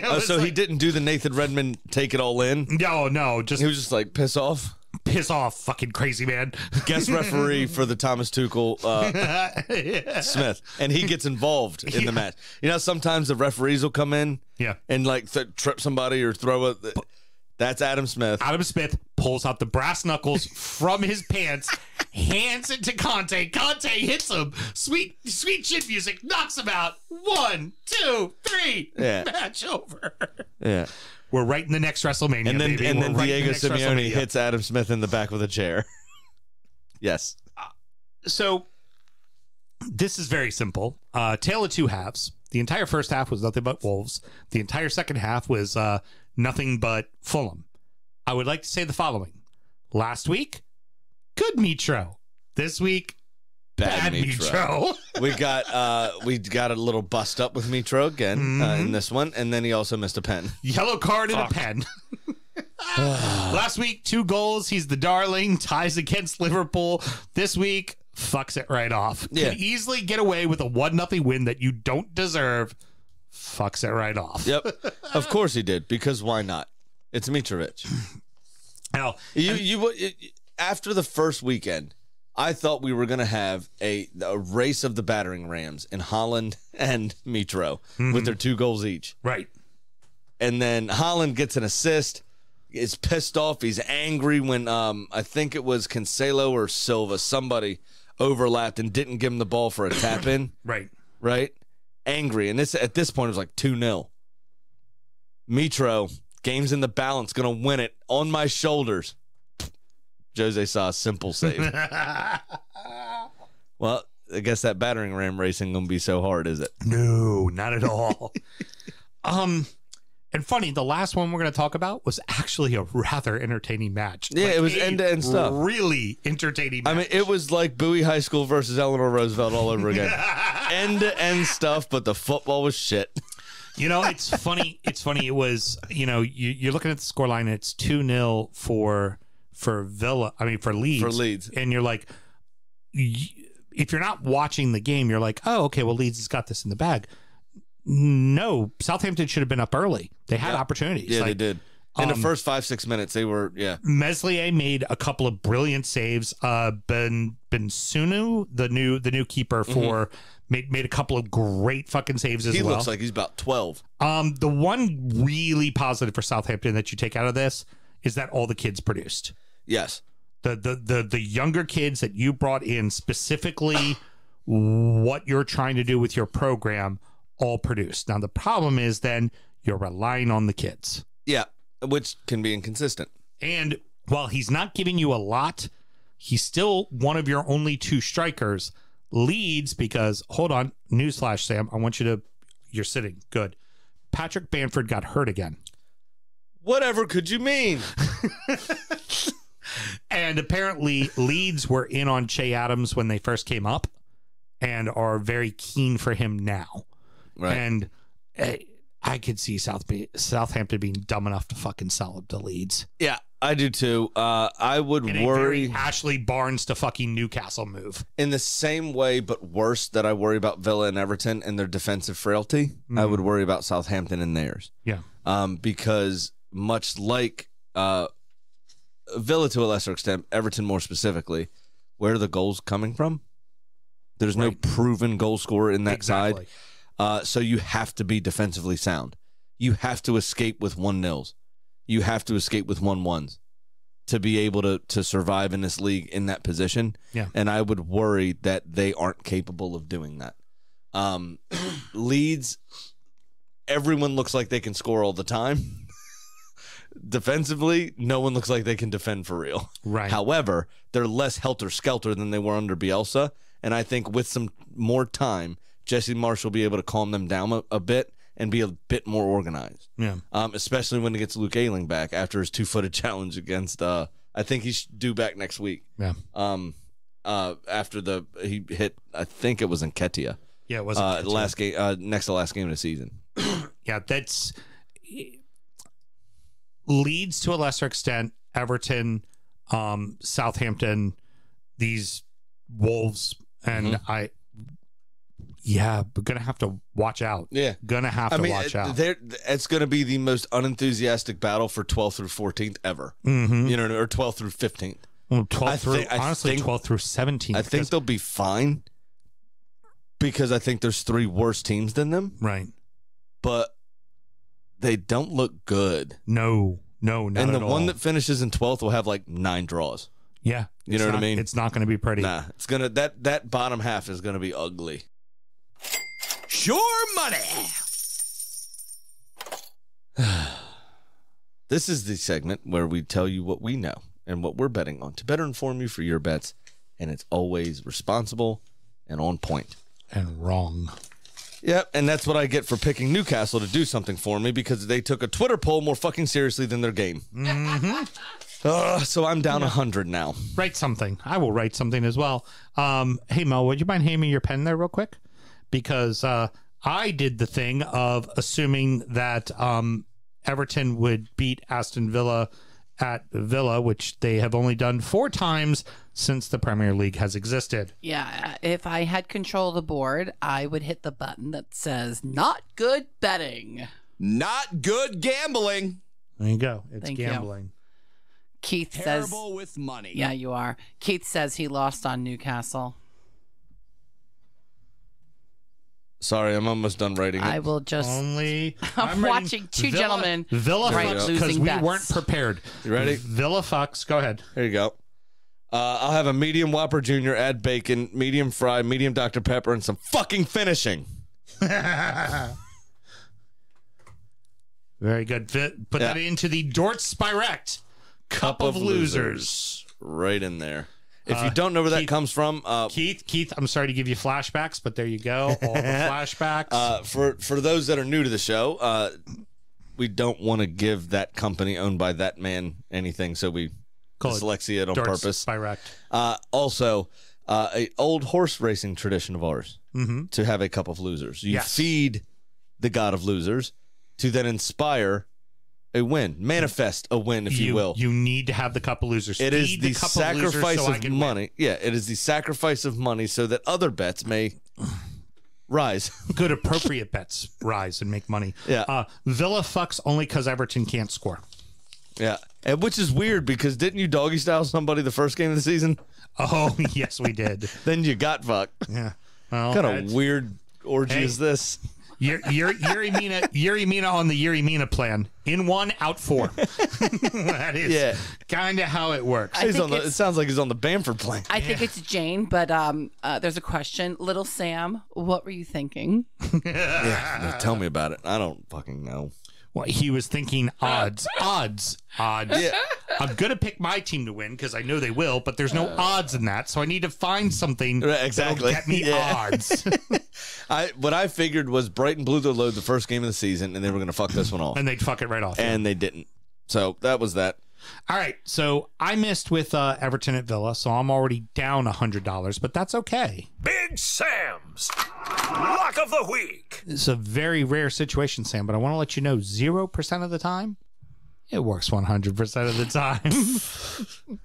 Oh, so like, he didn't do the Nathan Redmond take it all in? No, no. Just, he was just like, piss off? Piss off, fucking crazy man. Guest referee for the Thomas Tuchel uh, yeah. Smith. And he gets involved in yeah. the match. You know, sometimes the referees will come in yeah. and like th trip somebody or throw a... Th That's Adam Smith. Adam Smith pulls out the brass knuckles from his pants, hands it to Conte. Conte hits him. Sweet, sweet shit music knocks him out. One, two, three. Yeah. Match over. Yeah. We're right in the next WrestleMania. And then, baby. And then right Diego the Simeone hits Adam Smith in the back with a chair. Yes. Uh, so this is very simple. Uh, tale of two halves. The entire first half was nothing but Wolves. The entire second half was uh, nothing but Fulham. I would like to say the following. Last week, good Mitro. This week, bad, bad Mitro. Mitro. We got uh, we got a little bust up with Mitro again mm-hmm. uh, in this one, and then he also missed a pen. Yellow card Fuck. and a pen. Last week, two goals. He's the darling. Ties against Liverpool. This week, fucks it right off. Yeah. Can easily get away with a one nothing win that you don't deserve. Fucks it right off. Yep. Of course he did, because why not? It's Mitrovic. Now, you, you, after the first weekend, I thought we were going to have a, a race of the battering rams in Haaland and Mitro, mm-hmm, with their two goals each. Right. And then Haaland gets an assist, is pissed off. He's angry when um, I think it was Cancelo or Silva, somebody overlapped and didn't give him the ball for a tap in. Right. Right. Angry. And this at this point, it was like two nil. Mitro, game's in the balance, going to win it on my shoulders. Jose saw a simple save. Well, I guess that battering ram racing going to be so hard, is it? No, not at all. um, And funny, the last one we're going to talk about was actually a rather entertaining match. Yeah, like it was end-to-end stuff. Really entertaining match. I mean, it was like Bowie High School versus Eleanor Roosevelt all over again. End-to-end stuff, but the football was shit. You know, it's funny. It's funny. It was, you know, you, you're looking at the scoreline, and it's two nil for... For Villa, I mean, for Leeds. For Leeds. And you're like, if you're not watching the game, you're like, oh, okay, well, Leeds has got this in the bag. No, Southampton should have been up early. They had yeah. opportunities. Yeah, like, they did. In um, the first five, six minutes, they were, yeah. Meslier made a couple of brilliant saves. Uh, Ben Bensunu, the new the new keeper for, mm-hmm, made, made a couple of great fucking saves as he well. He looks like he's about twelve. Um, the one really positive for Southampton that you take out of this is that all the kids produced. Yes. The, the the the younger kids that you brought in, specifically what you're trying to do with your program, all produced. Now, the problem is then you're relying on the kids. Yeah, which can be inconsistent. And while he's not giving you a lot, he's still one of your only two strikers. Leeds, because, hold on, newsflash, Sam, I want you to, you're sitting, good. Patrick Bamford got hurt again. Whatever could you mean? And apparently Leeds were in on Che Adams when they first came up and are very keen for him now. Right. And hey, I could see South Southampton being dumb enough to fucking sell him to Leeds. Yeah, I do too. Uh, I would in worry. A very Ashley Barnes to fucking Newcastle move. In the same way, but worse, that I worry about Villa and Everton and their defensive frailty, mm, I would worry about Southampton and theirs. Yeah. Um, because much like... Uh, Villa to a lesser extent, Everton more specifically, where are the goals coming from? There's right. no proven goal scorer in that exactly. side. Uh, so you have to be defensively sound. You have to escape with one nils. You have to escape with one ones to be able to, to survive in this league in that position. Yeah. And I would worry that they aren't capable of doing that. Um, Leeds, everyone looks like they can score all the time. Defensively, no one looks like they can defend for real. Right. However, they're less helter-skelter than they were under Bielsa, and I think with some more time, Jesse Marsch will be able to calm them down a, a bit and be a bit more organized. Yeah. Um, especially when he gets Luke Ayling back after his two-footed challenge against. Uh, I think he's due back next week. Yeah. Um. Uh. After the he hit, I think it was Nketiah. Yeah, it was. Uh, last game. Uh, next to last game of the season. Yeah, that's. Leeds to a lesser extent, Everton, um, Southampton, these Wolves, and mm-hmm. I, yeah, we're gonna have to watch out. Yeah, gonna have I to mean, watch out. It's gonna be the most unenthusiastic battle for twelfth through fourteenth ever. Mm-hmm. You know, or twelfth through fifteenth. Well, twelfth through th honestly, twelfth through seventeenth. I think they'll be fine because I think there's three worse teams than them. Right, but. They don't look good. No, no, not at all. And the one that finishes in twelfth will have like nine draws. Yeah. You know what I mean? It's not going to be pretty. Nah, it's going to, that, that bottom half is going to be ugly. Sure money. This is the segment where we tell you what we know and what we're betting on to better inform you for your bets. And it's always responsible and on point. And wrong. Yep, and that's what I get for picking Newcastle to do something for me because they took a Twitter poll more fucking seriously than their game. Mm-hmm. uh, so I'm down a hundred now. Write something. I will write something as well. Um, hey, Mo, would you mind handing me your pen there real quick? Because uh, I did the thing of assuming that um, Everton would beat Aston Villa at Villa, which they have only done four times since the Premier League has existed. Yeah, if I had control of the board, I would hit the button that says not good betting. Not good gambling. There you go. It's Thank gambling. You. Keith Terrible says... Terrible with money. Yeah, you are. Keith says he lost on Newcastle. Sorry, I'm almost done writing it. I will just... Only... I'm, I'm watching two Villa, gentlemen... Villa Fox, because we bets. weren't prepared. You ready? Villa Fox, go ahead. Here you go. Uh, I'll have a medium Whopper Junior, add bacon, medium fry, medium Doctor Pepper, and some fucking finishing. Very good. Fit. Put yeah. that into the Dort Spirect. Cup, Cup of, of losers. losers. Right in there. If uh, you don't know where Keith, that comes from... Uh, Keith, Keith, I'm sorry to give you flashbacks, but there you go. All the flashbacks. Uh, for, for those that are new to the show, uh, we don't want to give that company owned by that man anything, so we dyslexia it on Dort purpose. Spirect. Uh, also, uh, an old horse racing tradition of ours mm-hmm. to have a cup of losers. You yes. feed the god of losers to then inspire a win, manifest a win, if you, you will. You need to have the cup of losers. It is the, the sacrifice of, so of money. Win. Yeah, it is the sacrifice of money so that other bets may rise. Good appropriate bets rise and make money. Yeah. Uh, Villa fucks only because Everton can't score. Yeah, and which is weird because didn't you doggy style somebody the first game of the season? Oh, yes, we did. Then you got fucked. Yeah. Well, what kind of weird orgy hey. is this? Yuri, Yuri, Yuri Mina, Yuri Mina on the Yuri Mina plan. In one, out four. That is yeah. kind of how it works. He's on the, it sounds like he's on the Bamford plan. I yeah. think it's Jane, but um, uh, there's a question. Little Sam, what were you thinking? Yeah, tell me about it. I don't fucking know. Well, he was thinking odds, odds, odds. Yeah. I'm going to pick my team to win because I know they will, but there's no uh, odds in that, so I need to find something right, exactly. that'll get me yeah. odds. I What I figured was Brighton blew their load the first game of the season, and they were going to fuck this one off. And they'd fuck it right off. And yeah. they didn't. So that was that. All right, so I missed with uh, Everton at Villa, so I'm already down one hundred dollars, but that's okay. Big Sam's Lock of the Week. It's a very rare situation, Sam, but I want to let you know zero percent of the time, it works one hundred percent of the time.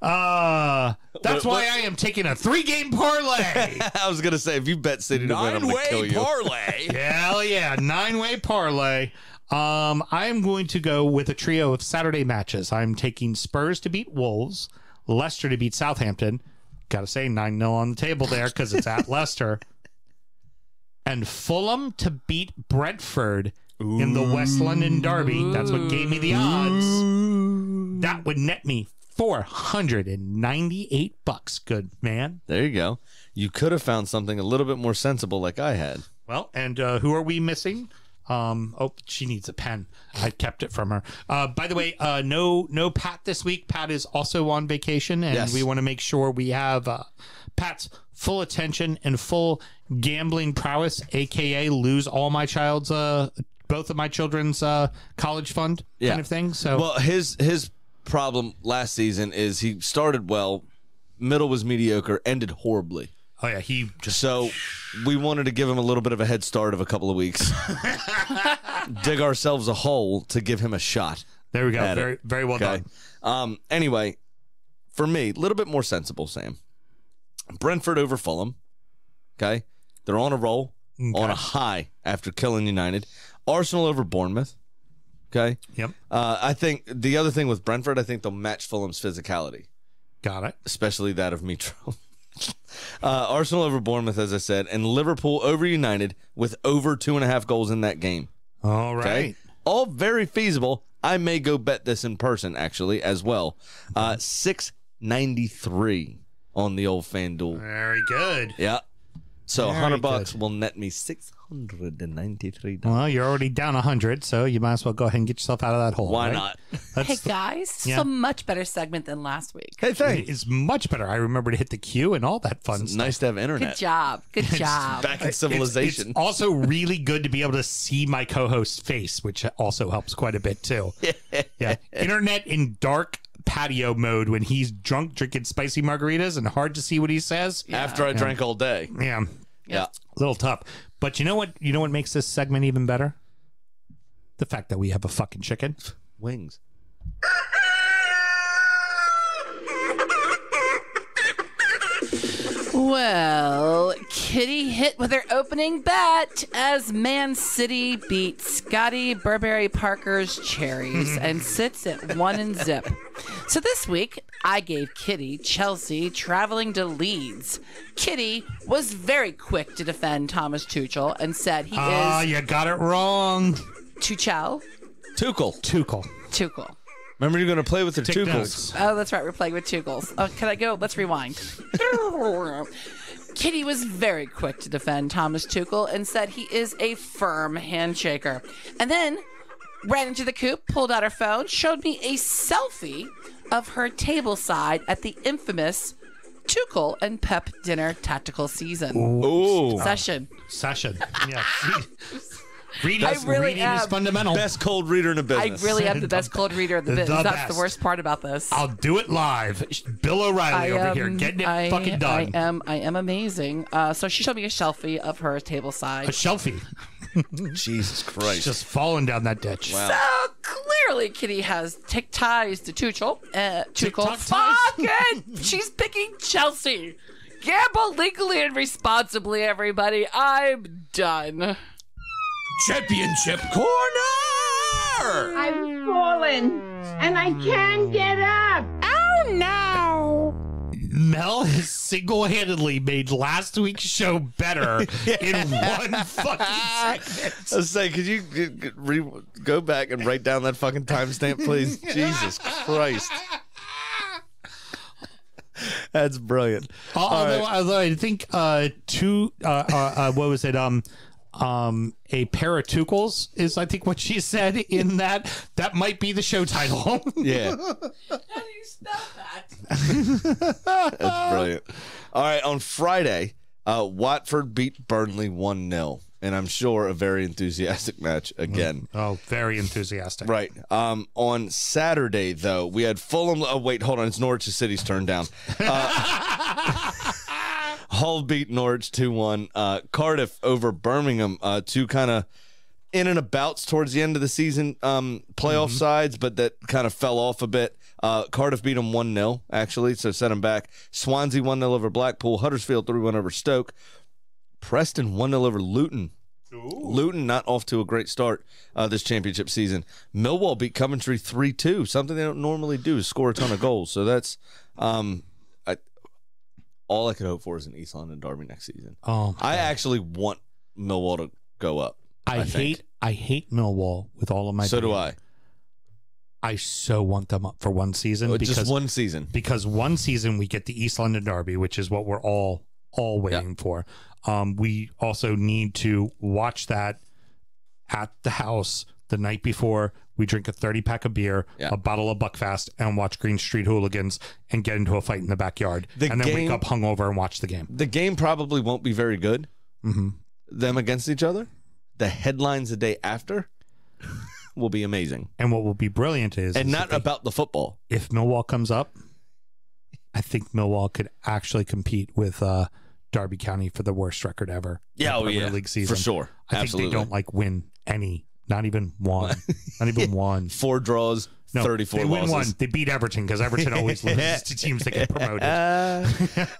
uh, that's why I am taking a three-game parlay. I was going to say, if you bet City to win, I'm going to kill you. Nine-way parlay. Hell yeah, nine-way parlay. Um, I'm going to go with a trio of Saturday matches. I'm taking Spurs to beat Wolves, Leicester to beat Southampton. Got to say nine nil on the table there because it's at Leicester. And Fulham to beat Brentford Ooh. in the West London Derby. That's what gave me the odds. Ooh. That would net me four hundred ninety-eight bucks. Good man. There you go. You could have found something a little bit more sensible like I had. Well, and uh, who are we missing? Um, oh, she needs a pen. I kept it from her. Uh, by the way, uh, no, no Pat this week. Pat is also on vacation, and yes. we want to make sure we have uh, Pat's full attention and full gambling prowess, aka lose all my child's, uh, both of my children's uh, college fund yeah. kind of thing. So, well, his his problem last season is he started well, middle was mediocre, ended horribly. Oh, yeah, he just... So we wanted to give him a little bit of a head start of a couple of weeks. Dig ourselves a hole to give him a shot. There we go. Very, very well okay. done. Um, anyway, for me, a little bit more sensible, Sam. Brentford over Fulham. Okay? They're on a roll, okay. on a high after killing United. Arsenal over Bournemouth. Okay? Yep. Uh, I think the other thing with Brentford, I think they'll match Fulham's physicality. Got it. Especially that of Mitro. Uh, Arsenal over Bournemouth, as I said, and Liverpool over United with over two and a half goals in that game. All right. Okay? All very feasible. I may go bet this in person, actually, as well. Uh, six ninety-three on the old FanDuel. Very good. Yeah. So very one hundred bucks good. will net me six hundred ninety-three dollars. Well, you're already down one hundred, so you might as well go ahead and get yourself out of that hole. Why right? not? That's hey, guys, yeah. it's a much better segment than last week. Hey, thanks. It's much better. I remember to hit the cue and all that fun it's stuff. Nice to have internet. Good job. Good it's job. Back in civilization. It's, it's also really good to be able to see my co-host's face, which also helps quite a bit, too. Yeah. Internet in dark patio mode when he's drunk drinking spicy margaritas and hard to see what he says. Yeah. After I yeah. drank all day. Yeah. Yeah. A little tough. But you know what? You know what makes this segment even better? The fact that we have a fucking chicken. Wings. Well, Kitty hit with her opening bat as Man City beats Scotty Burberry Parker's Cherries and sits at one and zip. So this week, I gave Kitty Chelsea traveling to Leeds. Kitty was very quick to defend Thomas Tuchel and said he uh, is... Oh, you got it wrong. Tuchel? Tuchel. Tuchel. Tuchel. Remember, you're going to play with the Tuchels. Oh, that's right. We're playing with Tuchels. Oh, can I go? Let's rewind. Kitty was very quick to defend Thomas Tuchel and said he is a firm handshaker. And then ran into the coop, pulled out her phone, showed me a selfie of her tableside at the infamous Tuchel and Pep dinner tactical season. Ooh. Session. Oh. Session. Yeah. Reading, I really reading am. Is fundamental. Best cold reader in the business. I really am the best cold reader in the, the business. That's best. The worst part about this. I'll do it live. Bill O'Reilly over here, getting it I, fucking done. I am. I am amazing. Uh, so she showed me a selfie of her table side. A selfie. Jesus Christ! She's just falling down that ditch. Wow. So clearly, Kitty has tick ties to Tuchel. Uh, Tuchel. Fucking. She's picking Chelsea. Gamble legally and responsibly, everybody. I'm done. Championship corner! I've fallen, and I can't get up. Oh, no! Mel has single-handedly made last week's show better yeah. in one fucking second. I was saying, could you re go back and write down that fucking timestamp, please? Jesus Christ. That's brilliant. Uh, although, right. although I think uh, two, uh, uh, uh, what was it, um... Um, a pair of Tuchels is, I think, what she said in that. That might be the show title. Yeah. How do you spell that? That's brilliant. All right, on Friday, uh, Watford beat Burnley one nil, and I'm sure a very enthusiastic match again. Oh, very enthusiastic. Right. Um, on Saturday, though, we had Fulham. Oh, wait, hold on. It's Norwich City's turn down. Uh, Hull beat Norwich two one. Uh, Cardiff over Birmingham. Uh, two kind of in and abouts towards the end of the season um, playoff mm-hmm. sides, but that kind of fell off a bit. Uh, Cardiff beat them one nil, actually, so set them back. Swansea one nil over Blackpool. Huddersfield three one over Stoke. Preston one nil over Luton. Ooh. Luton not off to a great start uh, this championship season. Millwall beat Coventry three two, something they don't normally do is score a ton of goals, so that's... Um, all I could hope for is an East London derby next season. Oh, I actually want Millwall to go up. I, I hate, I hate Millwall with all of my. So pain. do I. I so want them up for one season. Oh, because, just one season, because one season we get the East London derby, which is what we're all all waiting yeah. for. Um, we also need to watch that at the house the night before. We drink a thirty pack of beer, yeah. a bottle of Buckfast, and watch Green Street Hooligans and get into a fight in the backyard. The and then game, wake up hungover and watch the game. The game probably won't be very good. Mm-hmm. Them against each other. The headlines the day after will be amazing. And what will be brilliant is... And is not they, about the football. If Millwall comes up, I think Millwall could actually compete with... Uh, Derby County for the worst record ever. Yeah, oh yeah, league season. For sure. I Absolutely. think they don't like win any, not even one, not even one. Four draws, no, thirty-four. They win losses. One. They beat Everton because Everton always loses to teams that get promoted.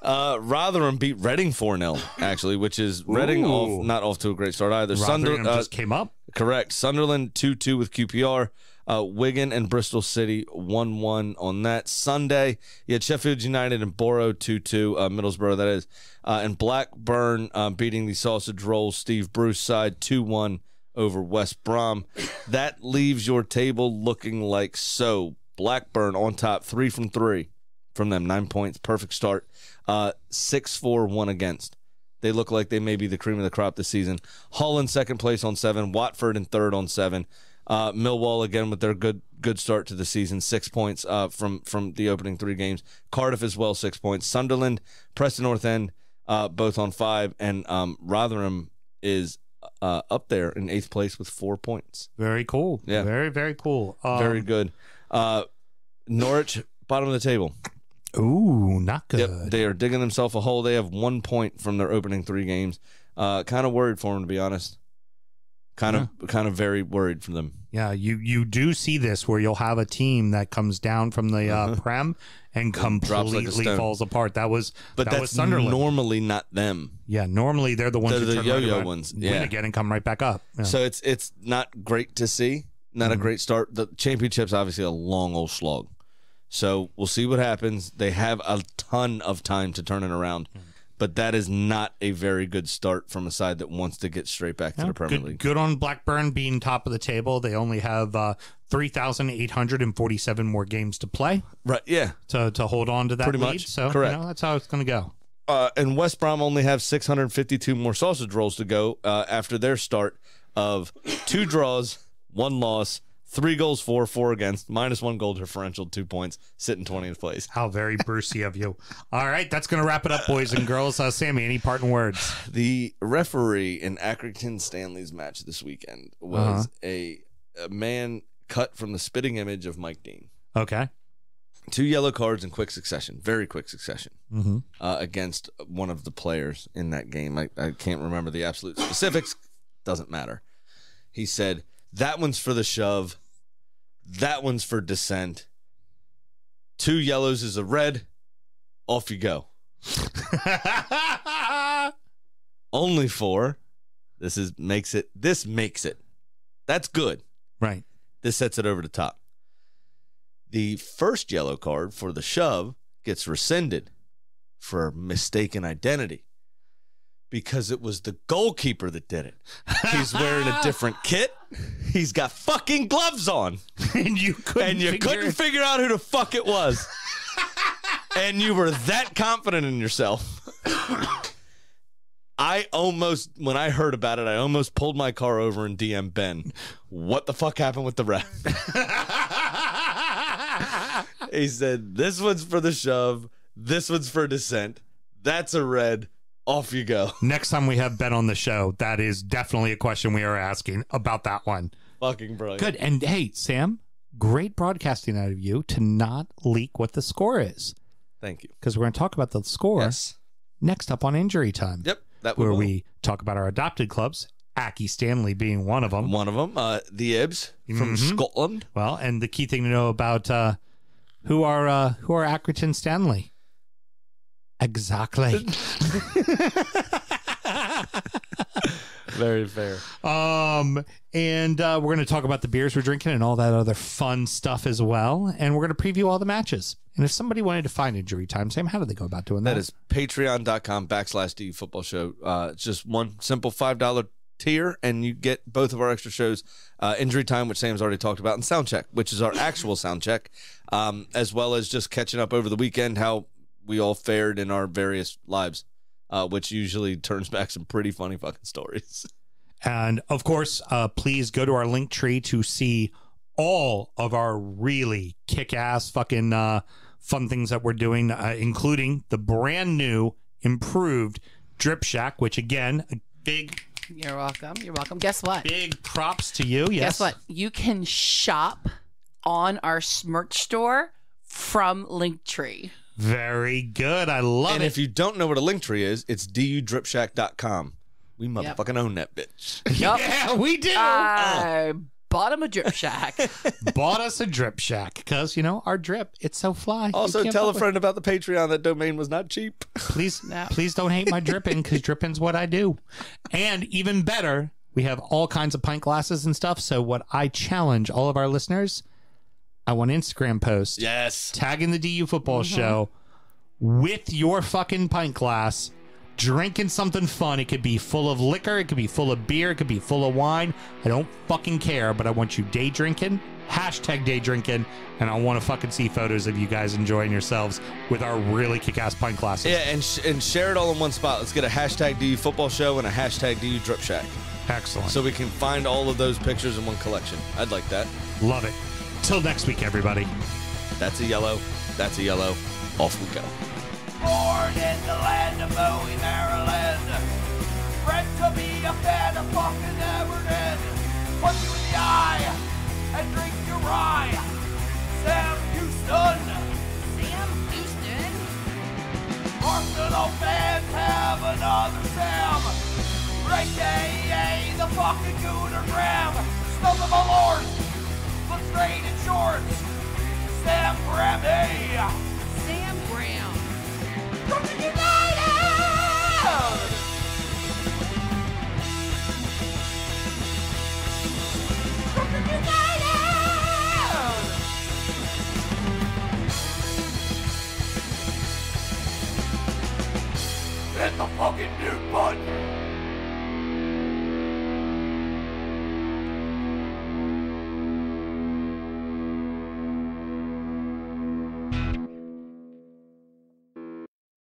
uh, Rotherham beat Reading four nil actually, which is Reading off, not off to a great start either. Rotherham uh, just came up. Correct. Sunderland two two with Q P R. Uh, Wigan and Bristol City one one on that. Sunday, you had Sheffield United and Borough two two, uh, Middlesbrough that is, uh, and Blackburn uh, beating the sausage roll Steve Bruce side two one over West Brom. That leaves your table looking like so. Blackburn on top, three from three from them, nine points, perfect start, uh, six four, one against. They look like they may be the cream of the crop this season. Hull in second place on seven, Watford in third on seven. Uh, Millwall again with their good good start to the season, six points uh, from from the opening three games. Cardiff as well, six points. Sunderland, Preston North End, uh, both on five, and um, Rotherham is uh, up there in eighth place with four points. Very cool. Yeah, very very cool. Um, very good. Uh, Norwich bottom of the table. Ooh, not good. Yep, they are digging themselves a hole. They have one point from their opening three games. Uh, kind of worried for them, to be honest. Kind of, yeah. kind of very worried for them. Yeah, you you do see this where you'll have a team that comes down from the uh, uh-huh. prem and completely like falls apart. That was, but that that's was Sunderland. Normally not them. Yeah, normally they're the ones they're who the turn yo-yo right ones. Win yeah. again and come right back up. Yeah. So it's it's not great to see. Not mm-hmm. a great start. The championship's obviously a long old slog. So we'll see what happens. They have a ton of time to turn it around. Mm-hmm. But that is not a very good start from a side that wants to get straight back yeah, to the Premier good, League. Good on Blackburn being top of the table. They only have uh, three thousand eight hundred forty-seven more games to play. Right, yeah. To, to hold on to that Pretty lead. Much. So Correct. You know, that's how it's going to go. Uh, and West Brom only have six hundred fifty-two more sausage rolls to go uh, after their start of two draws, one loss, three goals for, four against, minus one goal differential, two points, sitting twentieth place. How very Brucey of you. All right, that's going to wrap it up, boys and girls. Uh, Sammy, any parting words? The referee in Accrington Stanley's match this weekend was uh-huh. a, a man cut from the spitting image of Mike Dean. Okay. Two yellow cards in quick succession, very quick succession, mm-hmm. uh, against one of the players in that game. I, I can't remember the absolute specifics. Doesn't matter. He said, that one's for the shove. That one's for dissent. Two yellows is a red. Off you go. Only four. This is makes it. This makes it. That's good. Right. This sets it over the top. The first yellow card for the shove gets rescinded for mistaken identity because it was the goalkeeper that did it. He's wearing a different kit. He's got fucking gloves on. And you couldn't, and you figure, couldn't figure out who the fuck it was. And you were that confident in yourself. I almost, when I heard about it, I almost pulled my car over and D M'd Ben. What the fuck happened with the ref? He said, this one's for the shove. This one's for dissent. That's a red. Off you go. Next time we have Ben on the show, that is definitely a question we are asking about that one. Fucking brilliant. Good. And hey, Sam, great broadcasting out of you to not leak what the score is. Thank you. Because we're going to talk about the score yes. next up on Injury Time. Yep. That where will. We talk about our adopted clubs, Aki Stanley being one of them. One of them. Uh, the Ibs from mm-hmm. Scotland. Well, and the key thing to know about uh, who are uh, who are Accrington Stanley. Exactly. Very fair. Um, and uh, we're going to talk about the beers we're drinking and all that other fun stuff as well. And we're going to preview all the matches. And if somebody wanted to find Injury Time, Sam, how do they go about doing that? That is patreon.com backslash DU Football Show. Uh, it's just one simple five dollar tier, and you get both of our extra shows, uh, Injury Time, which Sam's already talked about, and Sound Check, which is our actual sound check, um, as well as just catching up over the weekend how we all fared in our various lives, uh, which usually turns back some pretty funny fucking stories. And of course, uh, please go to our link tree to see all of our really kick-ass fucking uh, fun things that we're doing, uh, including the brand new improved Drip Shack, which again, a big... You're welcome. You're welcome. Guess what? Big props to you. Yes. Guess what? You can shop on our merch store from Linktree. Very good. I love and it. And if you don't know what a Linktree is, it's D U drip shack dot com. We motherfucking yep. own that bitch. Yep. Yeah, we do. I oh. bought him a Drip Shack. Bought us a Drip Shack because, you know, our drip, it's so fly. Also, tell a friend it. About the Patreon. That domain was not cheap. Please, no. please don't hate my dripping because dripping's what I do. And even better, we have all kinds of pint glasses and stuff. So what I challenge all of our listeners, I want Instagram posts. Yes. Tagging the D U Football mm-hmm. Show with your fucking pint glass, drinking something fun. It could be full of liquor. It could be full of beer. It could be full of wine. I don't fucking care, but I want you day drinking, hashtag day drinking, and I want to fucking see photos of you guys enjoying yourselves with our really kick-ass pint glasses. Yeah, and, sh and share it all in one spot. Let's get a hashtag D U Football Show and a hashtag D U Drip Shack. Excellent. So we can find all of those pictures in one collection. I'd like that. Love it. Till next week, everybody. That's a yellow. That's a yellow. Off we go. Born in the land of Bowie, Maryland. Bred to be a fan of fucking Everton. Punch you in the eye and drink your rye. Sam Houston. Sam Houston? Arsenal fans have another Sam. Great day, yay, the fucking goon and ram. Stuff of my lord. Look straight in shorts. Sam Graham, hey. Sam Graham. From the United! Hit the fucking new button!